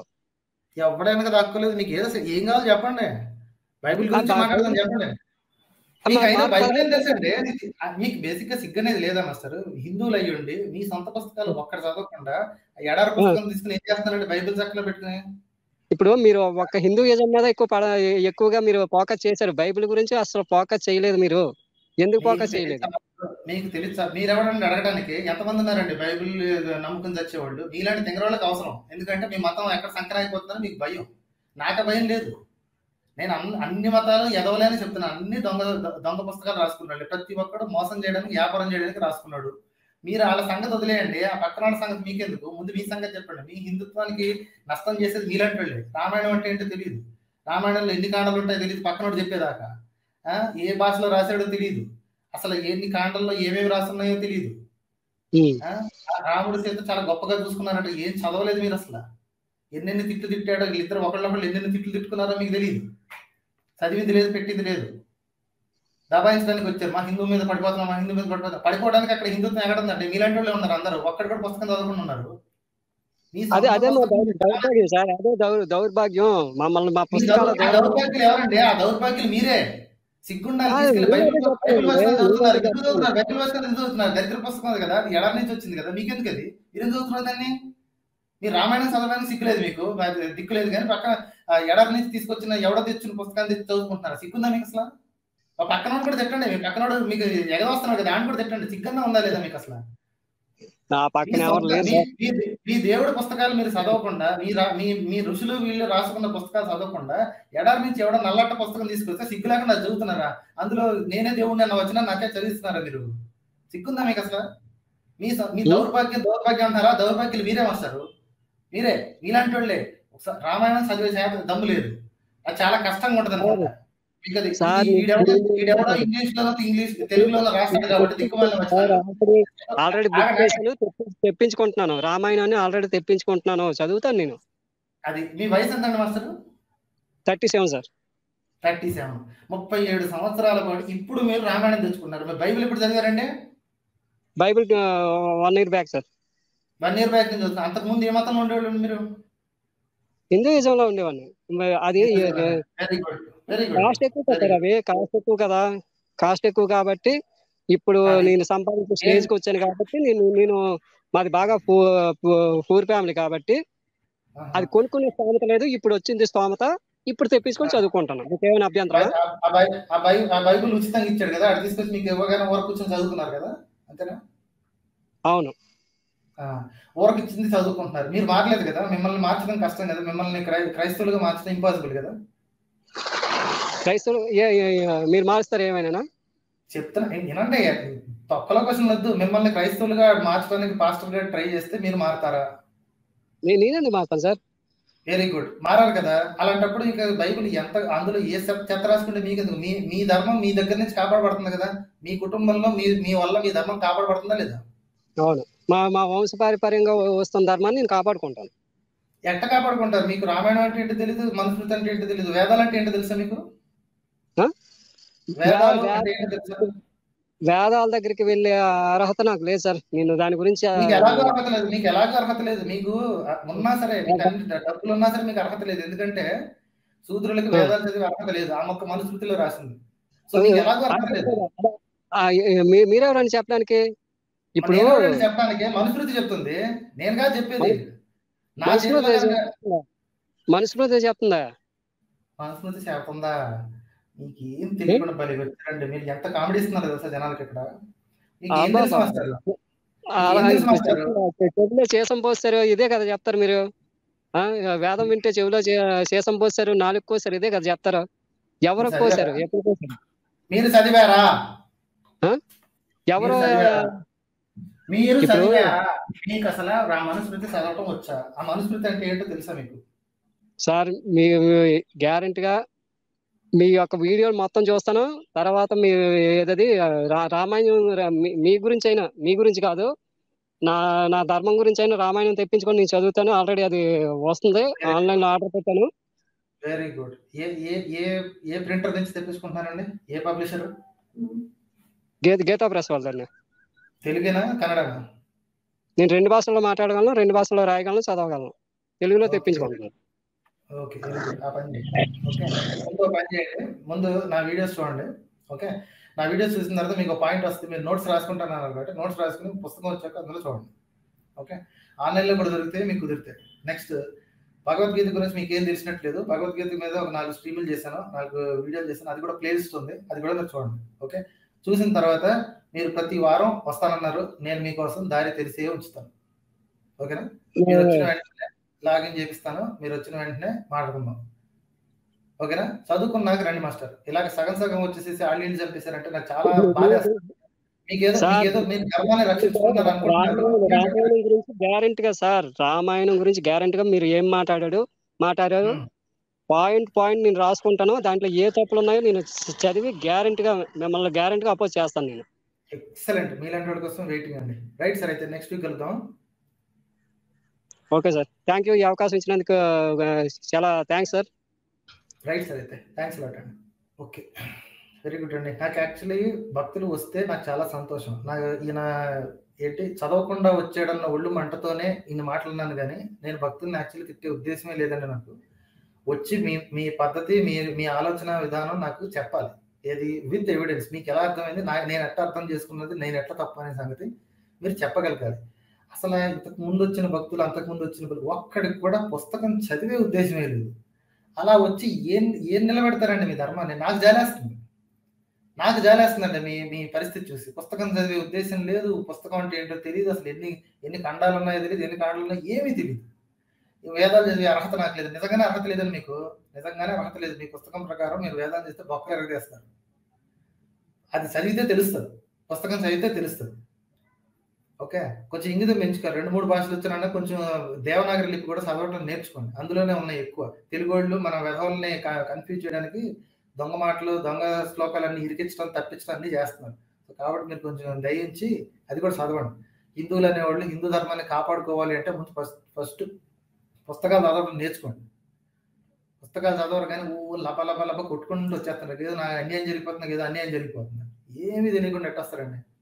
ఎవడైనా దాక్కోలేదు. మీకు ఏదో ఏం కావాలి చెప్పండి, బైబిల్ గురించి మాట్లాడదాం చెప్పండి. మీకు బేసిక్ గా సిగ్గు అనేది లేదా మాస్టర్? హిందువులు అయ్యండి, మీ సొంత పుస్తకాలు ఒక్కటి చదవకుండా ఎడారి పుస్తకం తీసుకుని ఏం చేస్తున్నారండి? బైబిల్ చక్కలో పెట్టుకుని ఇప్పుడు మీరు ఒక హిందూయిజం మీద ఎక్కువగా మీరు ఫోకస్ చేశారు, బైబిల్ గురించి అసలు ఫోకస్ చేయలేదు. మీరు ఎందుకు ఫోకస్ చేయలేదు మీకు తెలుసా? మీరు ఎవరండి అడగడానికి? ఎంతమంది ఉన్నారండి బైబిల్ నమ్ముకుని చచ్చేవాళ్ళు? మీలాంటి తింగరవాళ్ళకి అవసరం, ఎందుకంటే మీ మతం ఎక్కడ సంకరం అయిపోతుందని మీకు భయం. నాకు భయం లేదు, నేను అన్ని మతాలు ఎదవలేని చెప్తున్నాను. అన్ని దొంగ పుస్తకాలు రాసుకున్నాడు, ప్రతి ఒక్కడు మోసం చేయడానికి, వ్యాపారం చేయడానికి రాసుకున్నాడు. మీరు వాళ్ళ సంగతి వదిలేయండి, ఆ పక్కన వాళ్ళ సంగతి మీకెందుకు? ముందు మీ సంగతి చెప్పండి. మీ హిందుత్వానికి నష్టం చేసేది మీలాంటి వాళ్ళే. రామాయణం అంటే ఏంటో తెలియదు, రామాయణంలో ఎన్ని కాండాలు ఉంటాయో తెలియదు, పక్కనోడు చెప్పేదాకా ఏ భాషలో రాశాడో తెలియదు, అసలు ఎన్ని కాండాల్లో ఏమేమి రాస్తున్నాయో తెలియదు. రాముడి చేత చాలా గొప్పగా చూసుకున్నారంటే ఏం చదవలేదు మీరు అసలు. ఎన్నెన్ని తిట్లు తిట్టాడో ఇద్దరు, ఒకళ్ళొకళ్ళు ఎన్నెన్ని తిట్లు తిట్టుకున్నారో మీకు తెలియదు, చదివింది లేదు, పెట్టింది లేదు. దబాయించడానికి వచ్చారు. మా హిందూ మీద పడిపోతున్నాం, మా హిందూ మీద పడిపోతున్నాం. పడిపోవడానికి అక్కడ హిందుత్వం ఎక్కడుందండి? మీలాంటి వాళ్ళే ఉన్నారు అందరూ, ఒక్కడ కూడా పుస్తకం చదువుకుని ఉన్నారు. దౌర్భాగ్యం మమ్మల్ని ఎవరండి? ఆ దౌర్భాగ్యం మీరే. సిగ్గుండాలి. బైబిల్ వచనం చదువుతున్నారు, దరిద్ర పుస్తకం అది కదా, అది ఎడారి నుంచి వచ్చింది కదా, మీకెందుకు అది? మీరేం చదువుతున్నారు దాన్ని? మీరు రామాయణం చదవడానికి సిగ్గులేదు, మీకు దిక్కులేదు. కానీ పక్కన ఎడారి నుంచి తీసుకొచ్చిన ఎవడో తెచ్చిన పుస్తకాన్ని తెచ్చి చదువుకుంటున్నారు. సిగ్గుందా మీకు అసలు? పక్కనోడు కూడా తిట్టండి, మీ పక్కనోడు మీకు ఎగదొస్తున్నాడు కదా, ఆయన కూడా తిట్టండి. సిగ్గన్నా ఉందా లేదా మీకు అసలు? మీ దేవుడి పుస్తకాలు మీరు చదవకుండా, మీ ఋషులు వీళ్ళు రాసుకున్న పుస్తకాలు చదవకుండా, ఎడారి నుంచి ఎవడో నల్లట్ట పుస్తకం తీసుకొస్తే సిగ్గు లేకుండా చదువుతున్నారా? అందులో నేనే దేవుడిని అన్న వచ్చినా నాకే చదివిస్తున్నారా? మీరు సిగ్గుందా మీకు అసలు? మీ దౌర్భాగ్యం అంటారా? దౌర్భాగ్యాలు మీరే వస్తారు, మీరే, మీలాంటి వాళ్ళే. రామాయణం చదివే శాతం దమ్ము లేదు, అది చాలా కష్టంగా ఉంటుంది అనమాట. తెప్పించుకుంటున్నాను రామాయణాన్ని, ఆల్రెడీ తెప్పించుకుంటున్నాను, చదువుతాను నేను. అది మీ వయసు ఎంతండి మాస్టర్? 37 సార్. 37, 37 సంవత్సరాల పాటు ఇప్పుడు మీరు రామాయణం తెచ్చుకున్నారు. బైబిల్ ఇప్పుడు చదివారండి? Bible 1 year back sir. 1 year back నుంచి చదువుతున్నా. అంతకు ముందు ఏ మతంలో ఉండేవాళ్ళు మీరు? హిందూయిజంలో ఉండేవాళ్ళు. అది కాస్ట్ ఎక్కువ సార్, అవి కాస్ట్ ఎక్కువ కదా, కాస్ట్ ఎక్కువ కాబట్టి ఇప్పుడు నేను సంపాదించే స్టేజ్కి వచ్చాను కాబట్టి నేను మాది బాగా పూర్ ఫ్యామిలీ కాబట్టి అది కొనుక్కునే స్తోమత లేదు. ఇప్పుడు వచ్చింది స్తోమత, ఇప్పుడు తెప్పించుకొని చదువుకుంటున్నాను. ఇంకేమైనా అభ్యంతరం? బైబిల్ ఉచితంగా ఇచ్చాడు కదా, అది తీసుకొచ్చి మీకు ఎవరైనా ఊరకు వచ్చి చదువుకున్నారు కదా, అంతేనా? అవును, ఊరకు ఇచ్చింది చదువుకుంటున్నారు. మీరు మారలేదు కదా, మిమ్మల్ని మార్చడం కష్టం కదా, మిమ్మల్ని క్రైస్తవులుగా మార్చడం ఇంపాసిబుల్ కదా. క్రైస్తవులు మీరు మారుస్తారు ఏమైనా చెప్తాను ఏనంటే తొక్కలో క్వశ్చన్ వద్దు. మిమ్మల్ని క్రైస్తవులుగా మార్చడానికి పాస్టర్ గారు ట్రై చేస్తే మీరు మారుతారా? నేనండి మారుతాను సార్. వెరీ గుడ్, మారాలి కదా. అలాంటప్పుడు ఇంకా బైబిల్ ఎంత అందులో ఏ చెత్త రాసుకుంటే మీకెందుకు? మీ ధర్మం మీ దగ్గర నుంచి కాపాడబడుతుంది కదా, మీ కుటుంబంలో మీ వల్ల మీ ధర్మం కాపాడబడుతుందా లేదా? అవును, మా వంశపారంపర్యంగా వస్తున్న ధర్మాన్ని నేను కాపాడుకుంటాను. ఎట్ట కాపాడుకుంటారు? మీకు రామాయణం అంటే ఏంటో తెలీదు, మనుస్మృతి అంటే ఏంటో తెలీదు, వేదాలు అంటే ఏంటో తెలుసా మీకు? వేదాల దగ్గరికి వెళ్ళే అర్హత నాకు లేదు సార్. నేను దాని గురించి మీకు ఎలాగో అర్హత లేదు. మీకు ఉన్నా సరే, డబ్బులు ఉన్నా సరే మీకు అర్హత లేదు. ఎందుకంటే శూద్రులకు వేదాలు చదివే అర్హత లేదు, ఆ మొక్క మనుస్మృతిలో రాసింది. సో మీకు ఎలాగో అర్హత లేదు. మీరెవరని చెప్పడానికి? ఇప్పుడు చెప్పడానికి మనుస్మృతి చెప్తుంది, నేను కాదు చెప్పేది. మనుస్మృతి చెప్తుందా? మనుస్మృతి చెప్తుందా? మీకు ఏం తెలియకుండా బలి పెట్టారండి. మీరు ఎంత కామెడీ ఇస్తున్నారు కదా సార్ జనాలకి. ఇక్కడ చెవులో చేసం పోస్తారు, ఇదే కదా చెప్తారు మీరు. వేదం వింటే చెవులో చేసం పోస్తారు, నాలుగు కోసారు, ఇదే కదా చెప్తారు. ఎవరు కోసారు? ఎప్పుడు కోసారు? మీరు చదివారా? ఎవరు మీరు చదివారా? మీకు అసలు ఆ మనుస్మృతి చదవటం వచ్చా? ఆ మనుస్మృతి అంటే ఏంటో తెలుసా మీకు? సార్ మీ గ్యారెంటీగా మీ యొక్క వీడియోలు మొత్తం చూస్తాను. తర్వాత మీ ఏదది రామాయణం, మీ గురించి అయినా, మీ గురించి కాదు, నా ధర్మం గురించి అయినా రామాయణం తెప్పించుకొని నేను చదువుతాను. ఆల్రెడీ అది వస్తుంది, ఆన్లైన్ లో ఆర్డర్ పెట్టాను. Very good. ఏ ప్రింటర్ నుంచి తెప్పించుకుంటున్నారండి? ఏ పబ్లిషర్? గీతా ప్రెస్ వాళ్ళండి. తెలుగునా కన్నడనా? నేను రెండు భాషల్లో మాట్లాడగలను, రెండు భాషల్లో రాయగలను, చదవగలను. తెలుగులో తెప్పించుకుంటున్నాను. ఓకే, ఆ పని చేయండి. ఓకే, ముందు పని చేయండి, ముందు నా వీడియోస్ చూడండి. ఓకే, నా వీడియోస్ చూసిన తర్వాత మీకు పాయింట్ వస్తుంది. మీరు నోట్స్ రాసుకుంటున్నారు కాబట్టి నోట్స్ రాసుకుని పుస్తకం వచ్చాక అందులో చూడండి. ఓకే, ఆన్లైన్లో కూడా దొరికితే మీకు కుదిరితాయి. నెక్స్ట్, భగవద్గీత గురించి మీకు ఏం తెలిసినట్లేదు. భగవద్గీత మీద ఒక 4 స్ట్రీములు చేశాను, 4 వీడియోలు చేశాను. అది కూడా ప్లేలిస్ట్ ఉంది, అది కూడా మీరు చూడండి. ఓకే, చూసిన తర్వాత మీరు ప్రతి వారం వస్తానన్నారు, నేను మీకోసం దారి తెలిసే ఉంచుతాను. ఓకేనా? మీరు వచ్చిన వెంటనే లాగిన్ చేపిస్తాను, మీరు వచ్చిన వెంటనే మాట్లాడుకుందాం. ఓకేనా? చదువుకున్నాక రండి మాస్టర్. ఇలాగ సగం వచ్చేసేసి ఆన్లైన్ చంపేశారంటే నాకు చాలా బాధ. మీకేదో మీరు ధర్మాన్ని రక్షించుకున్నారు అనుకుంటున్నారు సార్. రామాయణం గురించి గ్యారెంటీగా మీరు ఏం మాట్లాడారు పాయింట్ నేను రాసుకుంటాను. దాంట్లో ఏ తప్పులు ఉన్నాయో నేను చదివి గ్యారెంటీగా మిమ్మల్ని గ్యారెంటీగా అపోజ్ చేస్తాను నేను. ఎక్సలెంట్. మీలాంటి వాడి కోసం వెయిటింగ్ అండి. రైట్ సార్, అయితే నెక్స్ట్ వీక్ కలుద్దాం. Okay sir, thank you. ఈ అవకాశం ఇచ్చినందుకు చాలా థ్యాంక్స్ సార్. రైట్ సార్, అయితే థ్యాంక్స్ లాట్ అండి. ఓకే. Very good అండి. నాకు యాక్చువల్లీ భక్తులు వస్తే నాకు చాలా సంతోషం. నా ఈయన ఏంటి చదవకుండా వచ్చేయడం ఒళ్ళు మంటతోనే ఇన్ని మాట్లాడినాను, కానీ నేను భక్తుల్ని యాక్చువల్లీ తిట్టే ఉద్దేశమే లేదండి. నాకు వచ్చి మీ మీ పద్ధతి మీ మీ ఆలోచన విధానం నాకు చెప్పాలి, ఏది విత్ ఎవిడెన్స్. మీకు ఎలా అర్థమైంది, నేను ఎట్లా అర్థం చేసుకున్నది, నేను ఎట్లా తప్పు అనే సంగతి మీరు చెప్పగలగాలి. అసలు ఇంతకు ముందు వచ్చిన భక్తులు అంతకుముందు వచ్చిన భక్తులు ఒక్కడికి కూడా పుస్తకం చదివే ఉద్దేశమే లేదు. అలా వచ్చి ఏం నిలబెడతారండి మీ ధర్మాన్ని? నాకు జాలేస్తుందండి మీ మీ పరిస్థితి చూసి. పుస్తకం చదివే ఉద్దేశం లేదు, పుస్తకం అంటే ఏంటో తెలియదు, అసలు ఎన్ని ఖండాలు ఉన్నాయో తెలియదు, ఎన్ని ఖండాలు ఉన్నాయో ఏమీ తెలియదు. వేదాలు చదివే అర్హత నాకు లేదు. నిజంగానే అర్హత లేదని మీకు నిజంగానే అర్హత లేదు. మీ పుస్తకం ప్రకారం మీరు వేదాలు చేస్తే బొక్కలు ఎరగేస్తారు. అది చదివితే తెలుస్తుంది, పుస్తకం చదివితే తెలుస్తుంది. ఓకే, కొంచెం ఇంగ్లీష్ పెంచుకోవాలి. 2-3 భాషలు వచ్చానన్నా కొంచెం దేవనాగరి లిపి కూడా చదవడం నేర్చుకోండి. అందులోనే ఉన్నాయి ఎక్కువ. తెలుగు వాళ్ళు మన వెధవుల్ని కన్ఫ్యూజ్ చేయడానికి దొంగ మాటలు, దొంగ శ్లోకాలన్నీ ఇరికించడం, తప్పించడం అన్ని చేస్తున్నారు. కాబట్టి మీరు కొంచెం దయించి అది కూడా చదవండి. హిందువులు అనేవాళ్ళు హిందూ ధర్మాన్ని కాపాడుకోవాలి అంటే ముందు ఫస్ట్ పుస్తకాలు చదవడం నేర్చుకోండి. పుస్తకాలు చదవరు, కానీ లబ కొట్టుకుంటూ వచ్చేస్తున్నారు. ఏదో అన్యాయం జరిగిపోతున్నా, ఏదో అన్యాయం జరిగిపోతున్నారు, ఏమీ తెలియకుండా ఎట్టేస్తారండి.